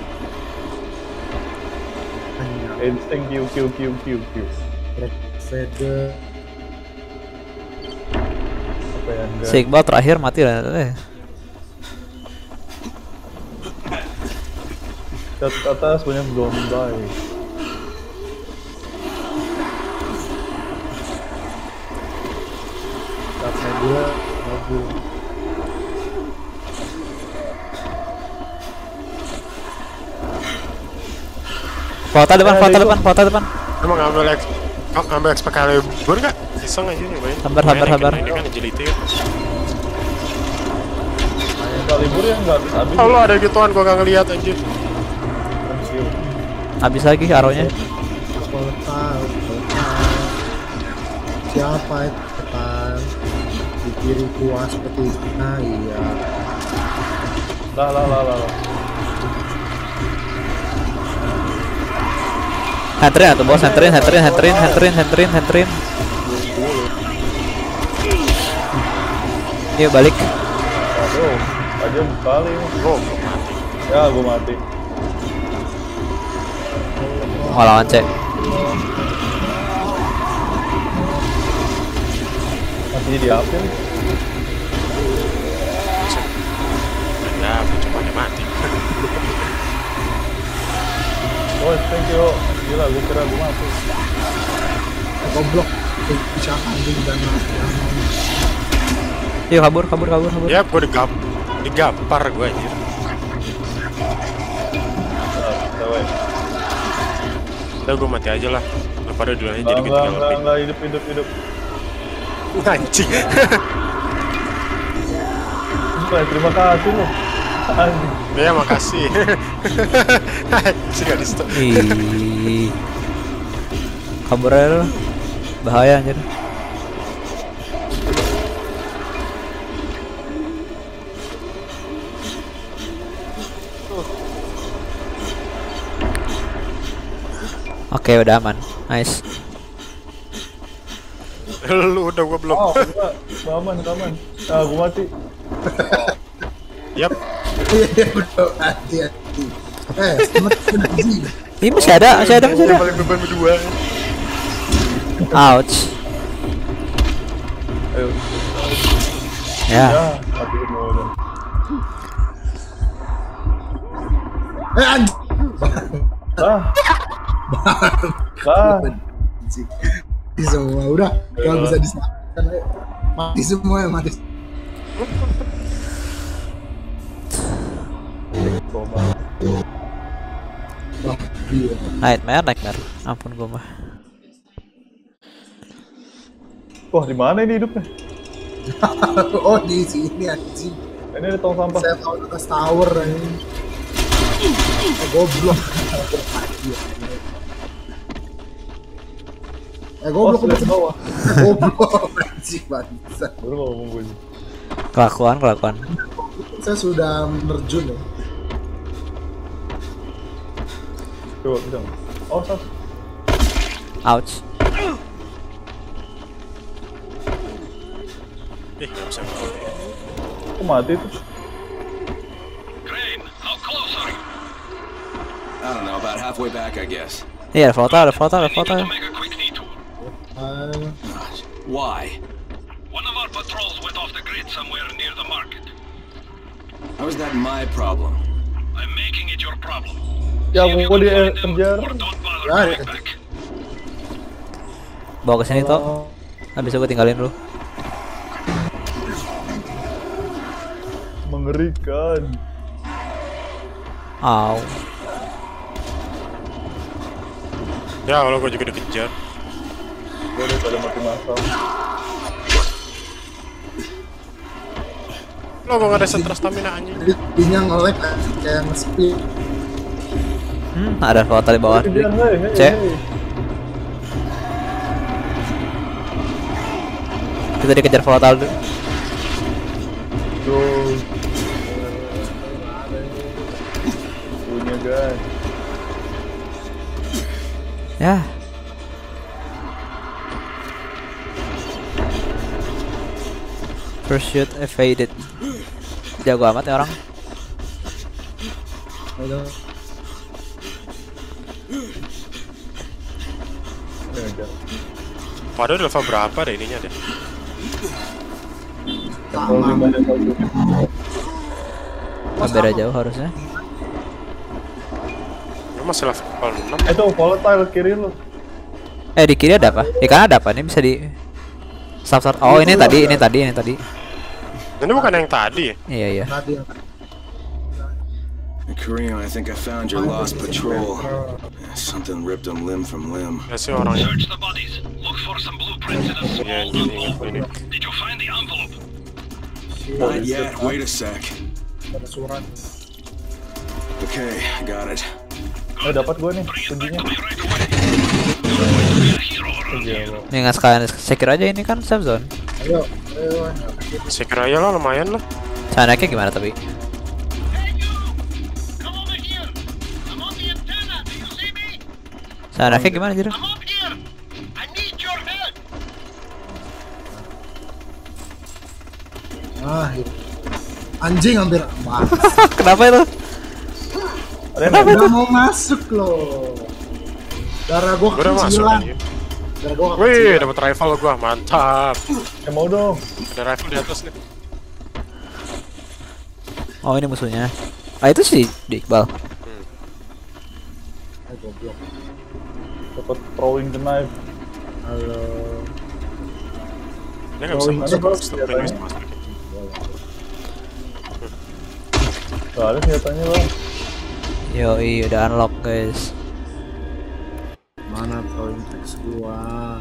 Insting Q. Feder. Si Iqbal terakhir mati lah. Atas banyak zombie. Atasnya dua mobil. Foto depan. Emang ngambil Excalibur nggak? Iseng aja nyobain. Sabar. Ini kan agility. Excalibur yang nggak habis. Kalau ada gituan gua nggak ngelihat anjir. Habis lagi arrow-nya. Siapa itu depan di kiri kuas seperti itu? Nah iya. Lah. Hatrin atau bos hatrin. Yuk balik. Aduh, aja balik. Oh, mati. Ya, gua mati. Oh, lawan cek. Masih di apa nih? Nah, cuma dia mati. Oh, thank you. Gila, gue kira gue mati. Goblok. Kecelakaan di dalam. Yuk, kabur. Ya, gue digampar gue anjir. Udah gue mati aja lah. Daripada dulunya jadi ketinggalan. Enggak, hidup. Anjing. Terima kasih loh. Ya makasih. Anjing gak di-stop. Ih. Kabur aja loh. Bahaya anjir. Oke, udah aman. Nice. Lu udah, gua belum. Oh, gua aman, aman. Ah, gua mati. Yap. Iya, udah hati-hati. Ini masih ada, masih ada. Paling beban berdua. Ouch. Ayo. Ya. Semua udah nggak bisa diselamatkan, mati semua ya, mati. Nightmare, ampun gue mah. Wah, di mana ini hidupnya? Oh, di sini anjing. Ini ada tong sampah. Saya tahu atas tower ini. Goblok. Goblok ke bawah. Goblok anjing banget. Baru mau ngomong gue. Kelakuan. Saya sudah menerjun ya. Coba bisa. Oh, stop. Ouch. Enggak bisa gua. Kok mati itu? Crane, how close are you? I don't know, about halfway back I guess. Iya, foto. Why? One of our patrols went off the grid somewhere near the market. How is that my problem? I'm making it your problem. Ya, gua di penjara. Ya. Bawa ke sini toh. Habis gua tinggalin lu. Mengerikan. Au. Ya, kalau gua juga dikejar. Gue udah pada mati masal. Lo gak ada setra stamina anjing. Dia nge-lag kayak nge-speed. Ada foto di bawah. Cek. Kita dikejar foto dulu. Punya guys. Ya. Pursuit evaded. Jago amat ya orang. Padahal level berapa deh ininya deh? Hampir aja jauh harusnya. Masih level 6. Itu volatile kiri lu. Di kiri ada apa? Di kanan ada apa? Ini bisa di start. Oh, ini tadi. Ini bukan yang tadi. Iya. Karim, I think I found your lost patrol. Something ripped them limb from limb. Kasih orangnya. Search the bodies. Look for some blueprints in a small envelope. Did you find the envelope? Not yet. Wait a sec. Okay, got it. Oh, dapat gue nih kuncinya. Nih nggak sekalian sekir aja, ini kan safe zone. Ayo. Sekir aja lah, lumayan lah. Caranya gimana tapi? Nah, anaknya gimana Jero? Anjing hampir masuk. Kenapa itu? Kenapa itu? Mau masuk loh. Darah gua kecilan. Wih, dapat rifle gua, mantap. Mau dong. Ada rifle di atas nih. Oh, ini musuhnya. Ah, itu si Iqbal. Dapat throwing the knife. Halo. Dia nggak bisa masuk. Ada senjatanya bang. Yoi, udah unlock guys. Mana throwing axe gua?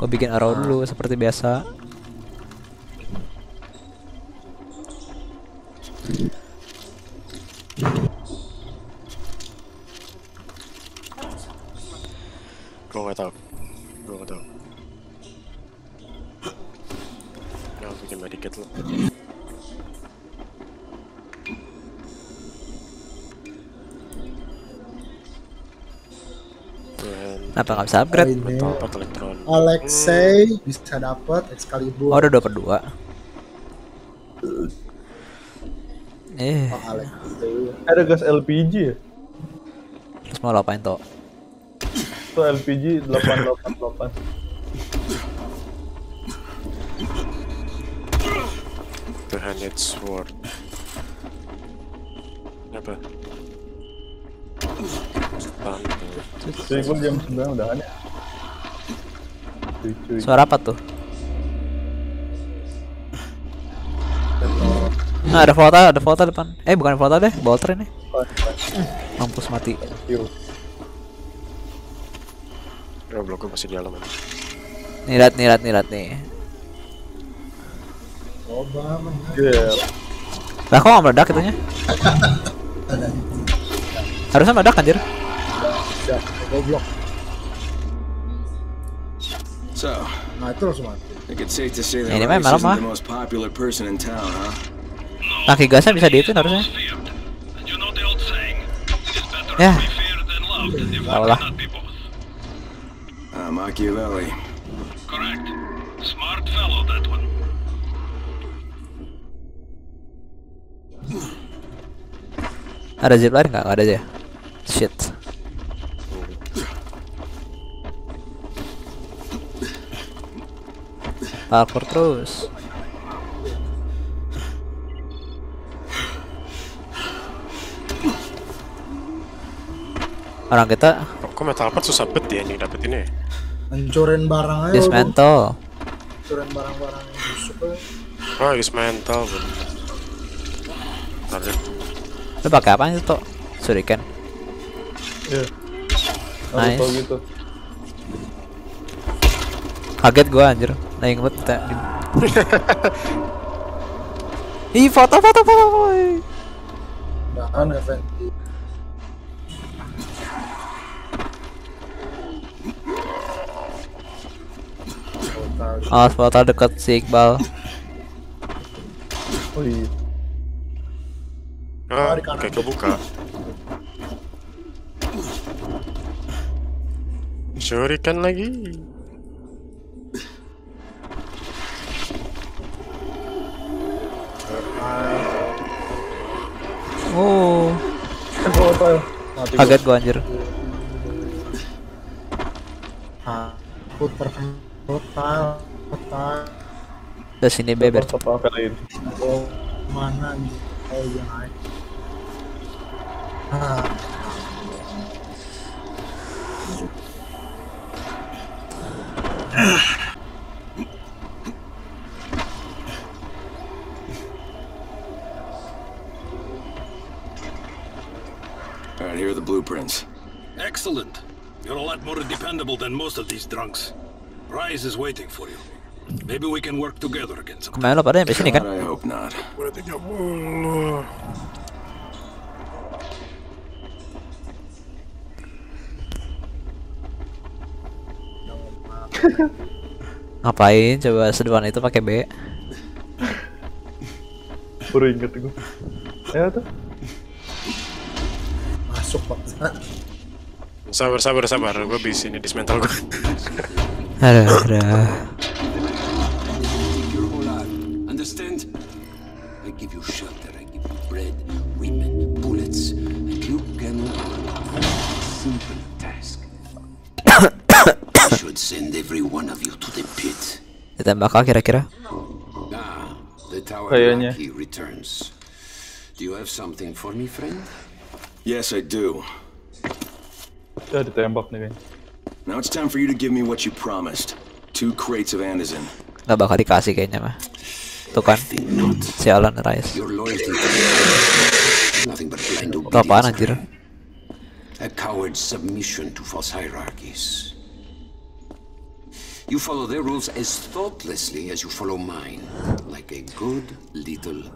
Gua bikin arrow dulu seperti biasa. Gue gak tau. Nah, bikin medikit lo. Kenapa nggak bisa upgrade? Dapat elektron. Alexei bisa dapat Excalibur. Oh, udah 2/2. Oh, ada gas LPG ya? Terus mau ngapain toh? Itu LPG 888. Berhanet sword. Apa? Jam 9 udah ada. Suara apa tuh? Nah, ada volta depan. Eh, bukan volta deh, bolter ini. Mampus mati. Bloknya masih di dalam. Nirat nih. Coba menggel. Lah kok nggak meledak itunya? Harusnya meledak anjir. Ya, goblok. So, nah itu langsung mati. Ini main malam mah. Tangki gasnya bisa dihitung harusnya. Ya. Tahu lah. Machiavelli. Correct. Smart fellow that one. Ada zip line enggak? Enggak ada aja. Shit. Parkour terus. Orang kita kok metal part susah bet ya yang dapet ini. Hancurin barang aja. Dismantle. Hancurin barang-barang yang busuk. Oh, dismantle. Lu pakai apaan itu, Tok? Shuriken. Iya. Nice. Auto gitu. Kaget gua anjir. Naik ngebut tak. Ih, foto. Nah, aneh event. Awas foto dekat si Iqbal. Oh iya. Oke, kebuka. Shuriken lagi. Oh. Kaget gua anjir. Putar. Dari sini beber. Oh, mana nih? Oh, yang naik. All right, here are the blueprints. Excellent. You're a lot more dependable than most of these drunks. Rais is waiting for you. Maybe we can work together again sometime. I hope not. Ngapain coba seduhan itu pakai B? Baru inget gue. Ya tuh. Masuk paksa. Sabar. Gue di sini dismantle gue. Aduh. Understand? I give you shelter, I give you bread, women, bullets, and you can simple task. Should send every one of you to the pit. Ditembak kira-kira. Kayaknya. Do you have something for me, friend? Yes, I do. Ya, ditembak nih. Now it's time for you to give me what you promised. 2 crates of Antizine. Nggak bakal dikasih kayaknya mah. Tuh kan. Sialan Rais. Tuh apaan anjir? A coward's submission to false hierarchies. You follow their rules as thoughtlessly as you follow mine, like a good little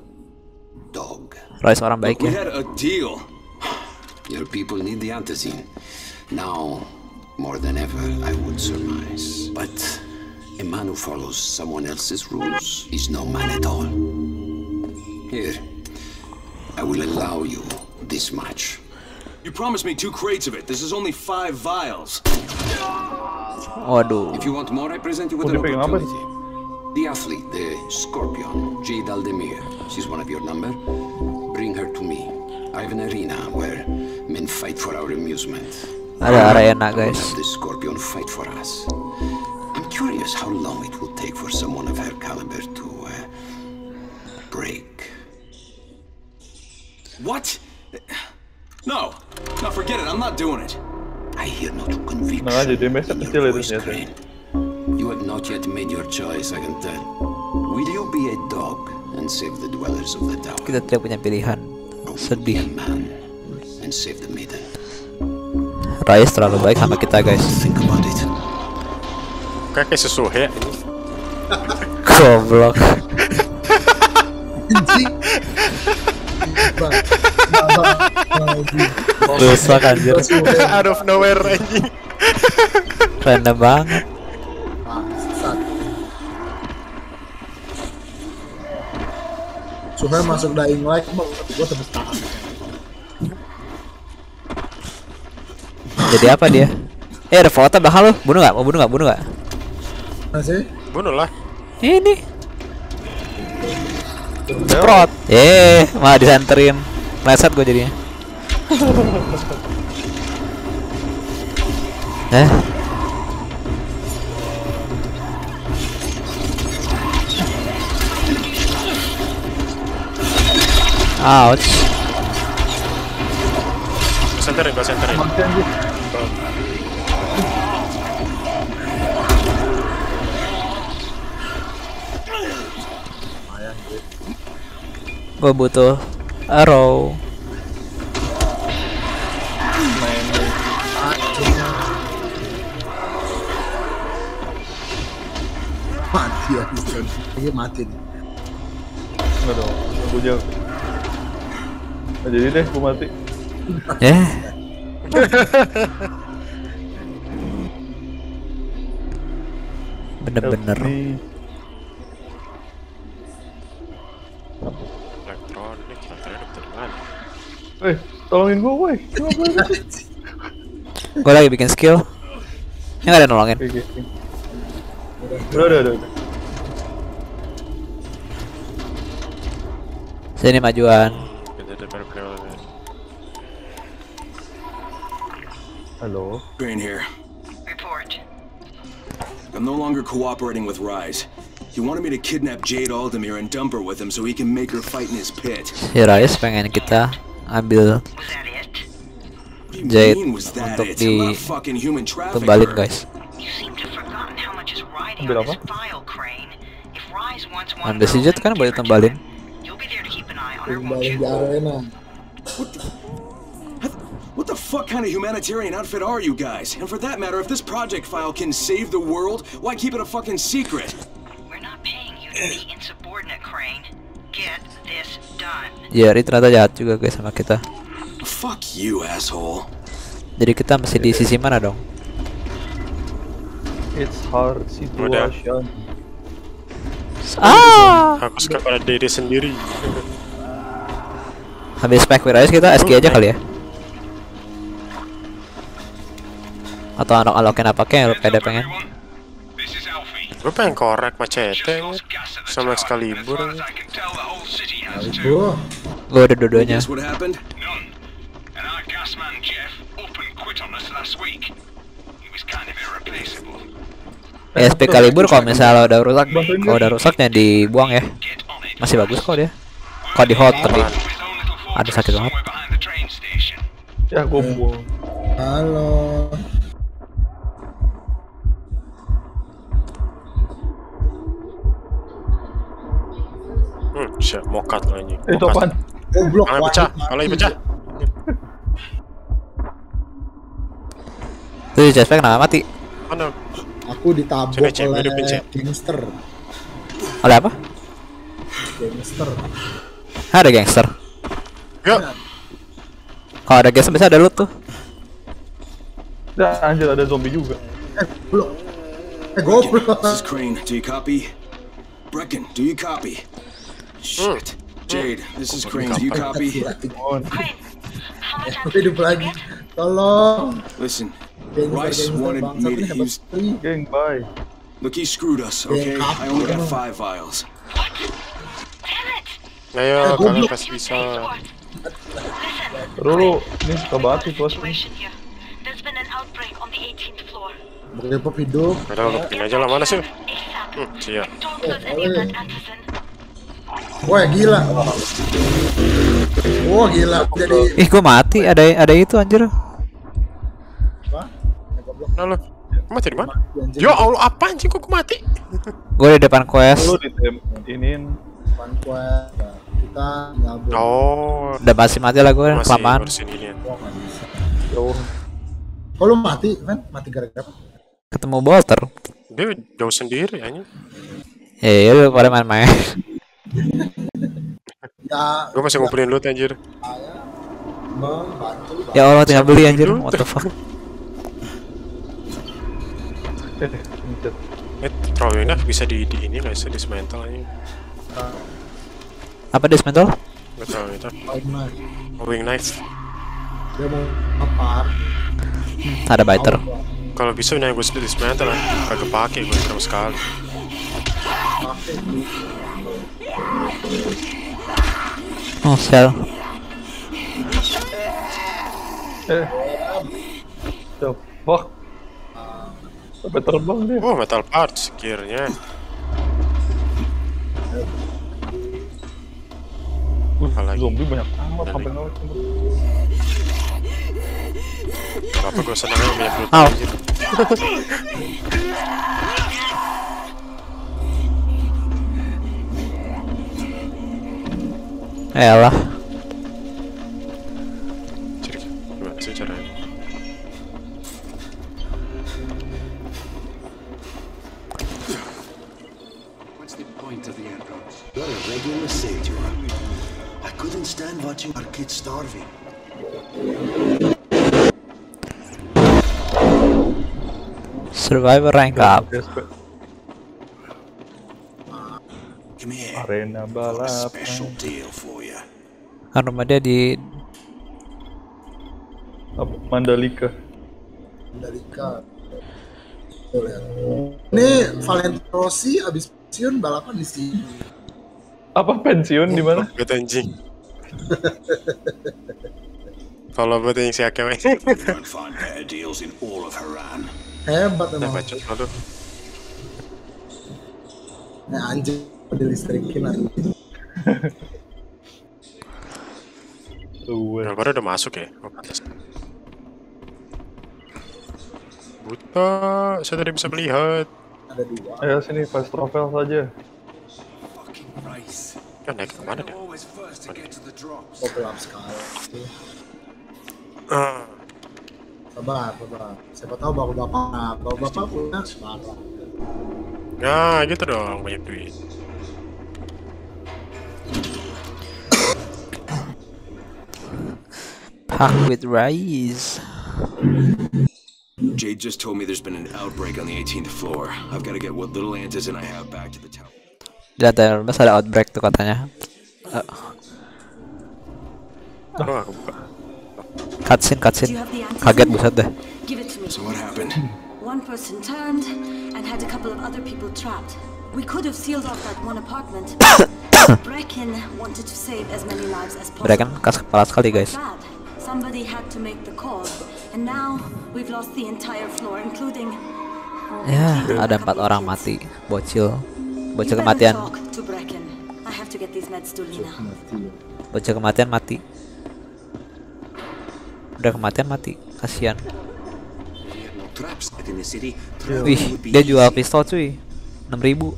dog. Rais orang baik ya. We had a deal. Your people need the Antizine now more than ever, I would surmise. But a man who follows someone else's rules is no man at all. Here, I will allow you this much. You promised me 2 crates of it. This is only 5 vials. Waduh. Dipegang apa sih? The athlete, the scorpion, Jade Aldemir. She's one of your number. Bring her to me. I have an arena where men fight for our amusement. Ada arena, guys. The scorpion fight for us. I'm curious how long it will take for someone of her caliber to break. What? No. No, forget it. I'm not doing it. I hear no true conviction. Nah, jadi mesej kecil itu ternyata. You have not yet made your choice, I can tell. Will you be a dog and save the dwellers of the tower? Kita tidak punya pilihan. Sedih. And save the maiden. Rais terlalu baik sama kita, guys. Think about it. Kakek susu ya. Goblok. Dosa anjir. Out of nowhere anjing. Random banget. Suha masuk Dying Light, gua tepuk tangan. Jadi apa dia? Eh, ada foto bakal lu. Bunuh enggak? Mau bunuh enggak? Masih? Bunuh lah. Ini. Ceprot. Malah disanterin. Meleset gua jadinya. Ouch. Gue senterin. Gue butuh arrow. Mati ya, ini mati nih. Enggak dong, gue jauh. Jadi deh, aku mati. Bener-bener. Elektronik, baterainya udah terlalu. Eh, tolongin gua, woi. Gua lagi bikin skill. Yang ada nolongin. Udah. Sini majuan. Hello. Crane here. Report. I'm no longer cooperating with Rais. He wanted me to kidnap Jade Aldemir and dump her with him so he can make her fight in his pit. Si Rais pengen kita ambil Jade untuk dikembalikan, guys. Ambil apa? Ambil si Jade kan boleh tembalin. Tembalin di arena. What the fuck kind of humanitarian outfit are you guys? And for that matter, if this project file can save the world, why keep it a fucking secret? We're not paying you to be insubordinate, Crane. Get this done. Ya, ternyata jahat juga guys sama kita. Fuck you, asshole. Jadi kita mesti di sisi mana dong? It's hard situation. Harus kepada diri sendiri. Habis pack virus kita SG aja kali ya. Atau alok-alokin apa kek yang lu pada pengen? Gue pengen korek macete sama Excalibur. Gue ada dua-duanya. SP Excalibur kalau misalnya udah rusaknya dibuang ya. Masih bagus kok dia. Kok di hot tapi ada sakit banget. Ya gue buang. Halo. Siap, mokat lo anjing. Itu apaan? Goblok. Kalau pecah. Tuh, Jaspek kenapa mati? Mana? Aku ditabok oleh gangster. Oleh apa? Gangster. Ada gangster. Yuk. Kalau ada gangster bisa ada loot tuh. Dah, anjir ada zombie juga. Goblok. This is Crane. Do you copy? Brecken, do you copy? Shit. Jade, this is Crane. Do you copy? Crane, how much? Tolong. Listen, Rice wanted me to use... Gang, bye. Look, he screwed us, okay? I only got 5 vials. Ayo, kalian pasti bisa. Roro, ini suka batu, bos. Boleh pop hidup. Padahal kepin aja lah, mana sih? Siap. Wah, gila. Wah, gila. Jadi... Ih, gua mati. Ada itu, anjir. Apa? Nah, lu mati di mana? Ya Allah, apa anjing? Kok gua mati? Gua di depan quest. Lu ditembakinin. Depan quest. Kita ngabur. Oh, udah masih mati lah gue, kelamaan. Kok lu mati, kan? Mati gara-gara ketemu Walter. Dia jauh sendiri aja. Ya, lu pada main-main. Ya, gue masih ngumpulin loot anjir. Ya Allah, tinggal beli anjir. What the fuck? Trawinah bisa di ini, guys, dismantle aja. Apa dismantle? Gak tau itu. Wing knife. Dia mau ngepar. Ada biter. Kalau bisa punya gue sendiri dismantle lah. Kagak pake gue sama sekali. Oh sel. The fuck. Sampai terbang dia. Oh metal parts gearnya. Zombie banyak amat sampai nol. Apa gue senang banyak loot. Elah. Gimana sih caranya? What's the point of the airport? You're a regular sage. I couldn't stand watching our kids starving. Survivor rank up. Come here. Arena balap. Special deal for you. Armada di Mandalika. Mandalika. Ini Valentino Rossi abis pensiun balapan di sini. Apa pensiun di mana? Buat anjing. Kalau buat anjing si Akemi. Hebat emang. Nah anjing dilistrikin lagi. Baru udah masuk ya? Buta, saya tidak bisa melihat. Ada dua. Ayo sini fast travel saja. Kan naik kemana deh? Sabar. Siapa tahu bapak punya semarang. Nah, gitu dong, banyak duit. Pack with Rais. Jade just told me there's been an outbreak on the 18th floor. I've got to get what little antizen I have back to the tower. Ada outbreak tuh katanya. Cutscene. Kaget buset deh. So what happened? One person turned and had a couple of other people trapped. We could have sealed off that one apartment. Brecken wanted to save as many lives as possible. Brecken keras kepala sekali, guys. Somebody had to make the call and now we've lost the entire floor including. Ya, ada 4 orang mati. Bocil kematian. I have to get these meds to Lina. Bocil kematian mati. Udah kematian mati. Kasihan. Wih, dia jual pistol cuy. 6.000.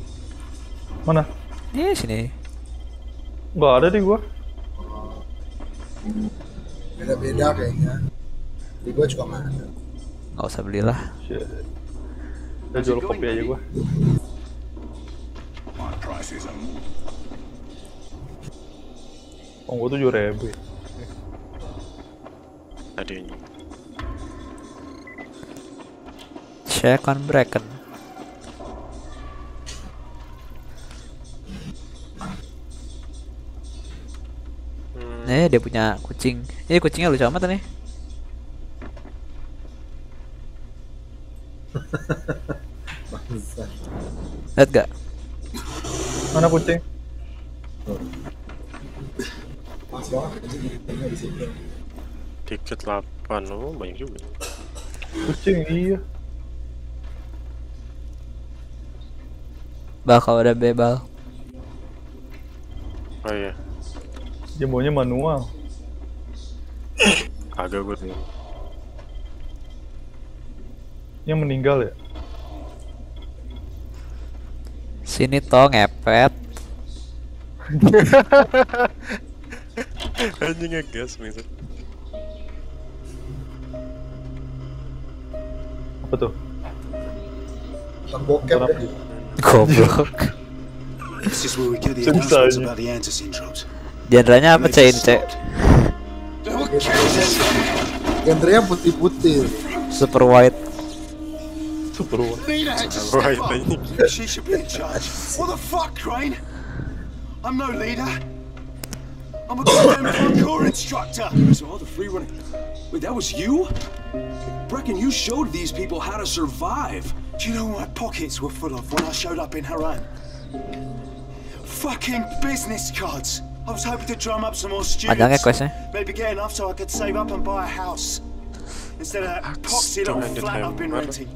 Mana? Di sini. Nggak ada di gua. Beda-beda kayaknya. Di gua juga nggak ada. Nggak usah belilah. Udah jual kopi aja gua. Oh, gua 7.000. Tadi ini. Check on Brecken. Dia punya kucing. Kucingnya lucu amat nih. Lihat gak? Mana putih? Tiket 8, oh banyak juga. Kucing, iya. Bakal ada bebal. Oh iya. Jembonya manual. Agak gue nih. Yang meninggal ya? Sini tong ngepet. Anjing ngegas misal. Apa tuh? Bokep. Goblok. Genrenya apa cain cek? Genrenya putih-putih. Super white. Super white anjing. She should be in charge. What the fuck, Crane? I'm no leader. I'm a goddamn core instructor. So all the free running. Wait, that was you? Brecken, you showed these people how to survive. Do you know what my pockets were full of when I showed up in Haran? Fucking business cards. I was hoping to drum up some more students. Maybe get enough so I could save up and buy a house instead of that poxy little flat I've been renting.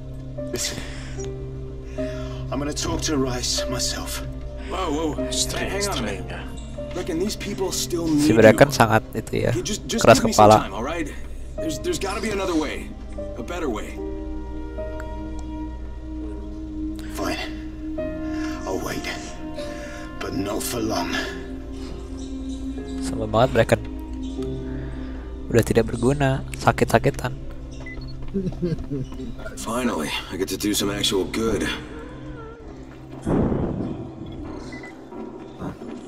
Listen, I'm gonna talk to Rais myself. Whoa, whoa, hang on a minute. Brecken, these people still need you. Si Brecken sangat itu ya, keras kepala. There's got to be another way, a better way. Fine, I'll wait, but not for long. Sebel banget Brecken, udah tidak berguna, sakit-sakitan. Finally, I get to do some actual good.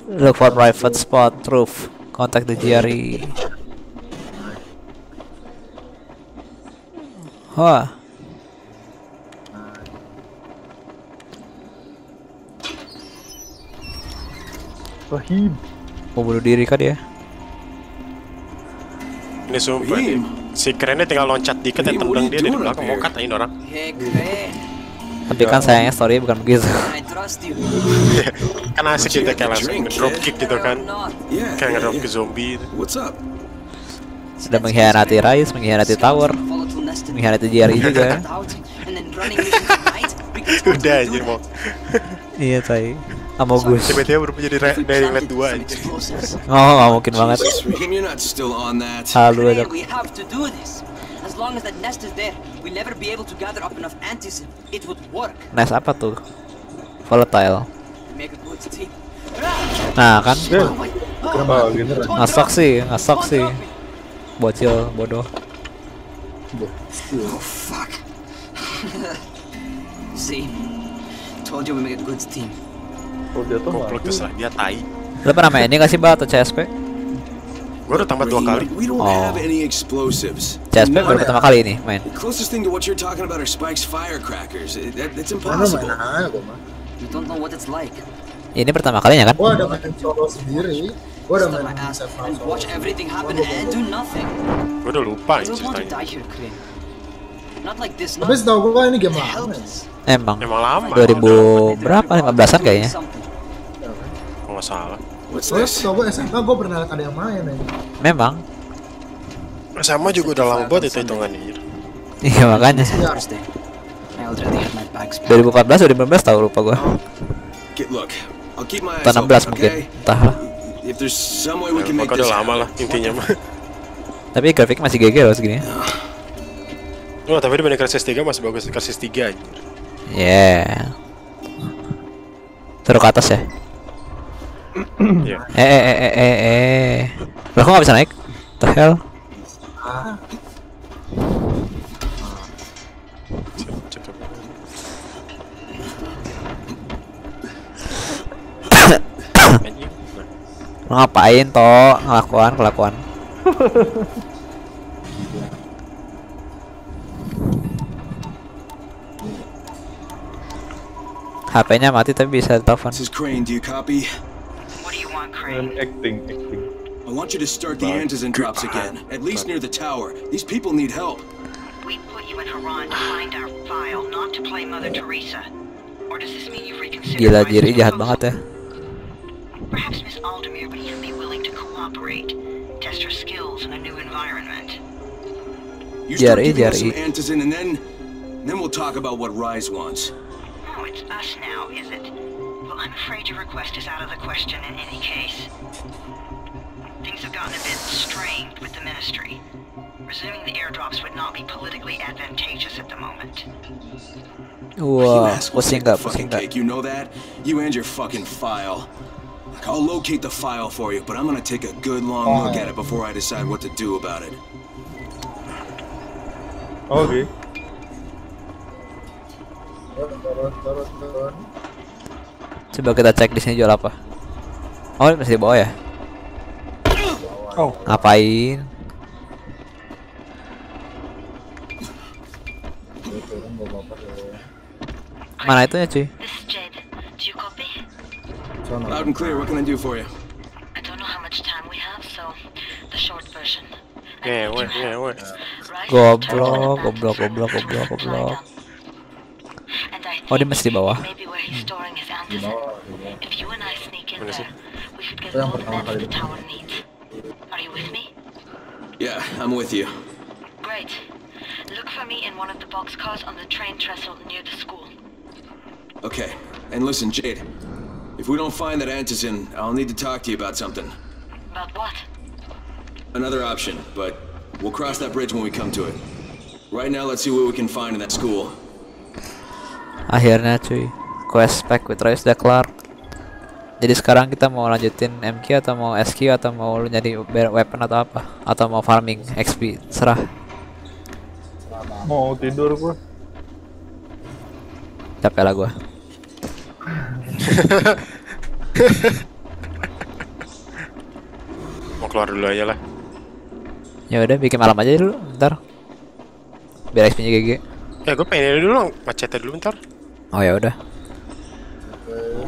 Look for private spot, roof. Contact the GRE. Huh. Rahim. Mau bunuh diri kah dia? Ini sumpah nih. Si Crane tinggal loncat dikit dan tendang dia dari belakang, mau cut aja orang. Tapi kan sayangnya story bukan begitu. Kan asik kita kayak langsung ngedrop kick gitu kan. Kayak ngedrop ke zombie. Sudah mengkhianati Rais, mengkhianati Tower, mengkhianati JRI juga. Udah anjir mau. Iya tay. Amo gue tiba-tiba berubah jadi Dying Light 2 aja. Oh gak mungkin banget. Halu aja. Nest apa tuh? Volatile. Nah kan ngasok sih bocil bodoh. Oh fuck. See, told you we make a good team. Oh dia tuh lah, dia tai. Lo pernah main ini gak sih Bal atau CSP? Gue udah tambah 2 kali. Oh. CSP baru pertama kali ini main. Ini pertama kalinya kan? Gue udah main solo sendiri. Gue udah main Gue udah lupa ceritanya. Tapi setahu gue ini game lama. Emang lama. 2000 berapa? 15-an kayaknya. Kalau nggak salah. Soalnya setahu gue SMA gue pernah ada yang main ya. Memang. SMA juga udah lama banget itu hitungannya. Iya makanya. 2014, 2015 tahu lupa gue. Atau 16 mungkin. Entahlah. Pokoknya udah lama lah intinya mah. Tapi grafiknya masih GG loh segini. Oh tapi dibanding Crysis 3 masih bagus, Crysis 3 aja. Yeah. Taruh ke atas ya? Yeah. Lah kok gak bisa naik? The hell? Cakep. Ngapain toh? Kelakuan. HP-nya mati tapi bisa telepon. Acting. I want you to start the Antizine drops again, at least near the tower. These people need help. We put you in Haran to find our file, not to play Mother Teresa. Or does this mean you've Gila, Jerry jahat banget ya. Jerry. Then we'll talk about what Rais wants. Oh, it's us now, is it? Well, I'm afraid your request is out of the question in any case. Things have gotten a bit strained with the Ministry. Resuming the airdrops would not be politically advantageous at the moment. Whoa, what's in that? You know that? You and your fucking file. Like, I'll locate the file for you, but I'm gonna take a good long look at it before I decide what to do about it. Okay. Coba kita cek di sini jual apa. Oh, ini masih di bawah ya? Oh, ngapain? Mana itu ya, cuy? Loud and clear, what can I do for you? I don't know how much time we have, so the short version. Yeah, wait. Goblok. Oh, dia masih di bawah. Mana sih? Itu yang pertama kali. Yeah, I'm with you. Great. Look for me in one of the boxcars on the train trestle near the school. Okay. And listen, Jade. If we don't find that Antizine, I'll need to talk to you about something. About what? Another option, but we'll cross that bridge when we come to it. Right now, let's see what we can find in that school. Akhirnya cuy, quest pack with Rais udah kelar. Jadi sekarang kita mau lanjutin MQ atau mau SQ atau mau nyari weapon atau apa, atau mau farming XP, serah. Mau tidur gua. Capek lah gua. Mau keluar dulu aja lah. Ya udah bikin malam aja dulu, bentar. Biar XP-nya GG. Ya gua pengen dulu, macetnya dulu bentar. Oh ya udah.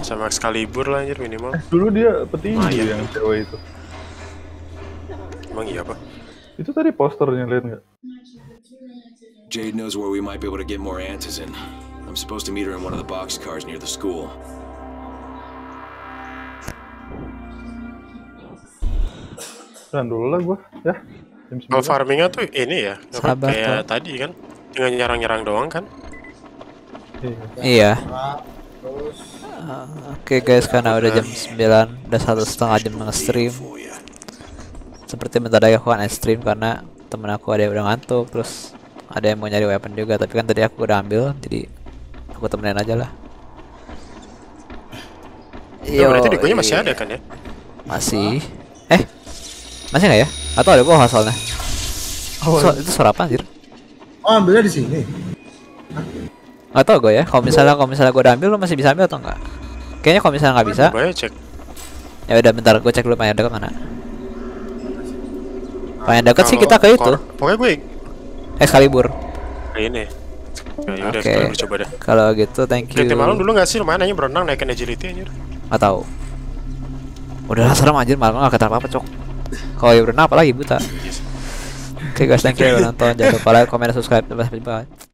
Sama Excalibur lah anjir minimal. Dulu dia petinju yang cewek itu. Emang iya apa? Itu tadi posternya, lihat nggak? Jade knows where we might be able to get more Antizine. I'm supposed to meet her in one of the box cars near the school. Dan dulu lah gua, ya. Kalau farmingnya tuh ini ya, kayak tadi kan, dengan nyerang-nyerang doang kan? Iya. Oke guys, karena udah jam 9, udah 1,5 jam nge-stream. Seperti bentar lagi aku akan stream karena temen aku ada yang udah ngantuk, terus ada yang mau nyari weapon juga, tapi kan tadi aku udah ambil, jadi aku temenin aja lah. Yo, berarti di guanya masih ada kan ya? Masih. Masih nggak ya? Atau ada gua soalnya? Oh, itu suara apa anjir? Oh, ambilnya di sini. Nggak tau gue ya, kalau misalnya gue udah ambil, lo masih bisa ambil atau enggak? Kayaknya kalau misalnya nggak bisa. Ya udah bentar, gue cek dulu paling dekat mana. Paling dekat sih kita ke itu. Pokoknya gue Excalibur. Ini. Oke. Kalau gitu, thank you. Nanti malam dulu nggak sih lumayan aja berenang naikin agility anjir. Nggak tahu. Udah serem anjir, malam nggak ketar apa-apa cok. Kalau ya berenang apalagi buta. Oke guys, thank you udah nonton. Jangan lupa like, comment, subscribe, dan sampai jumpa.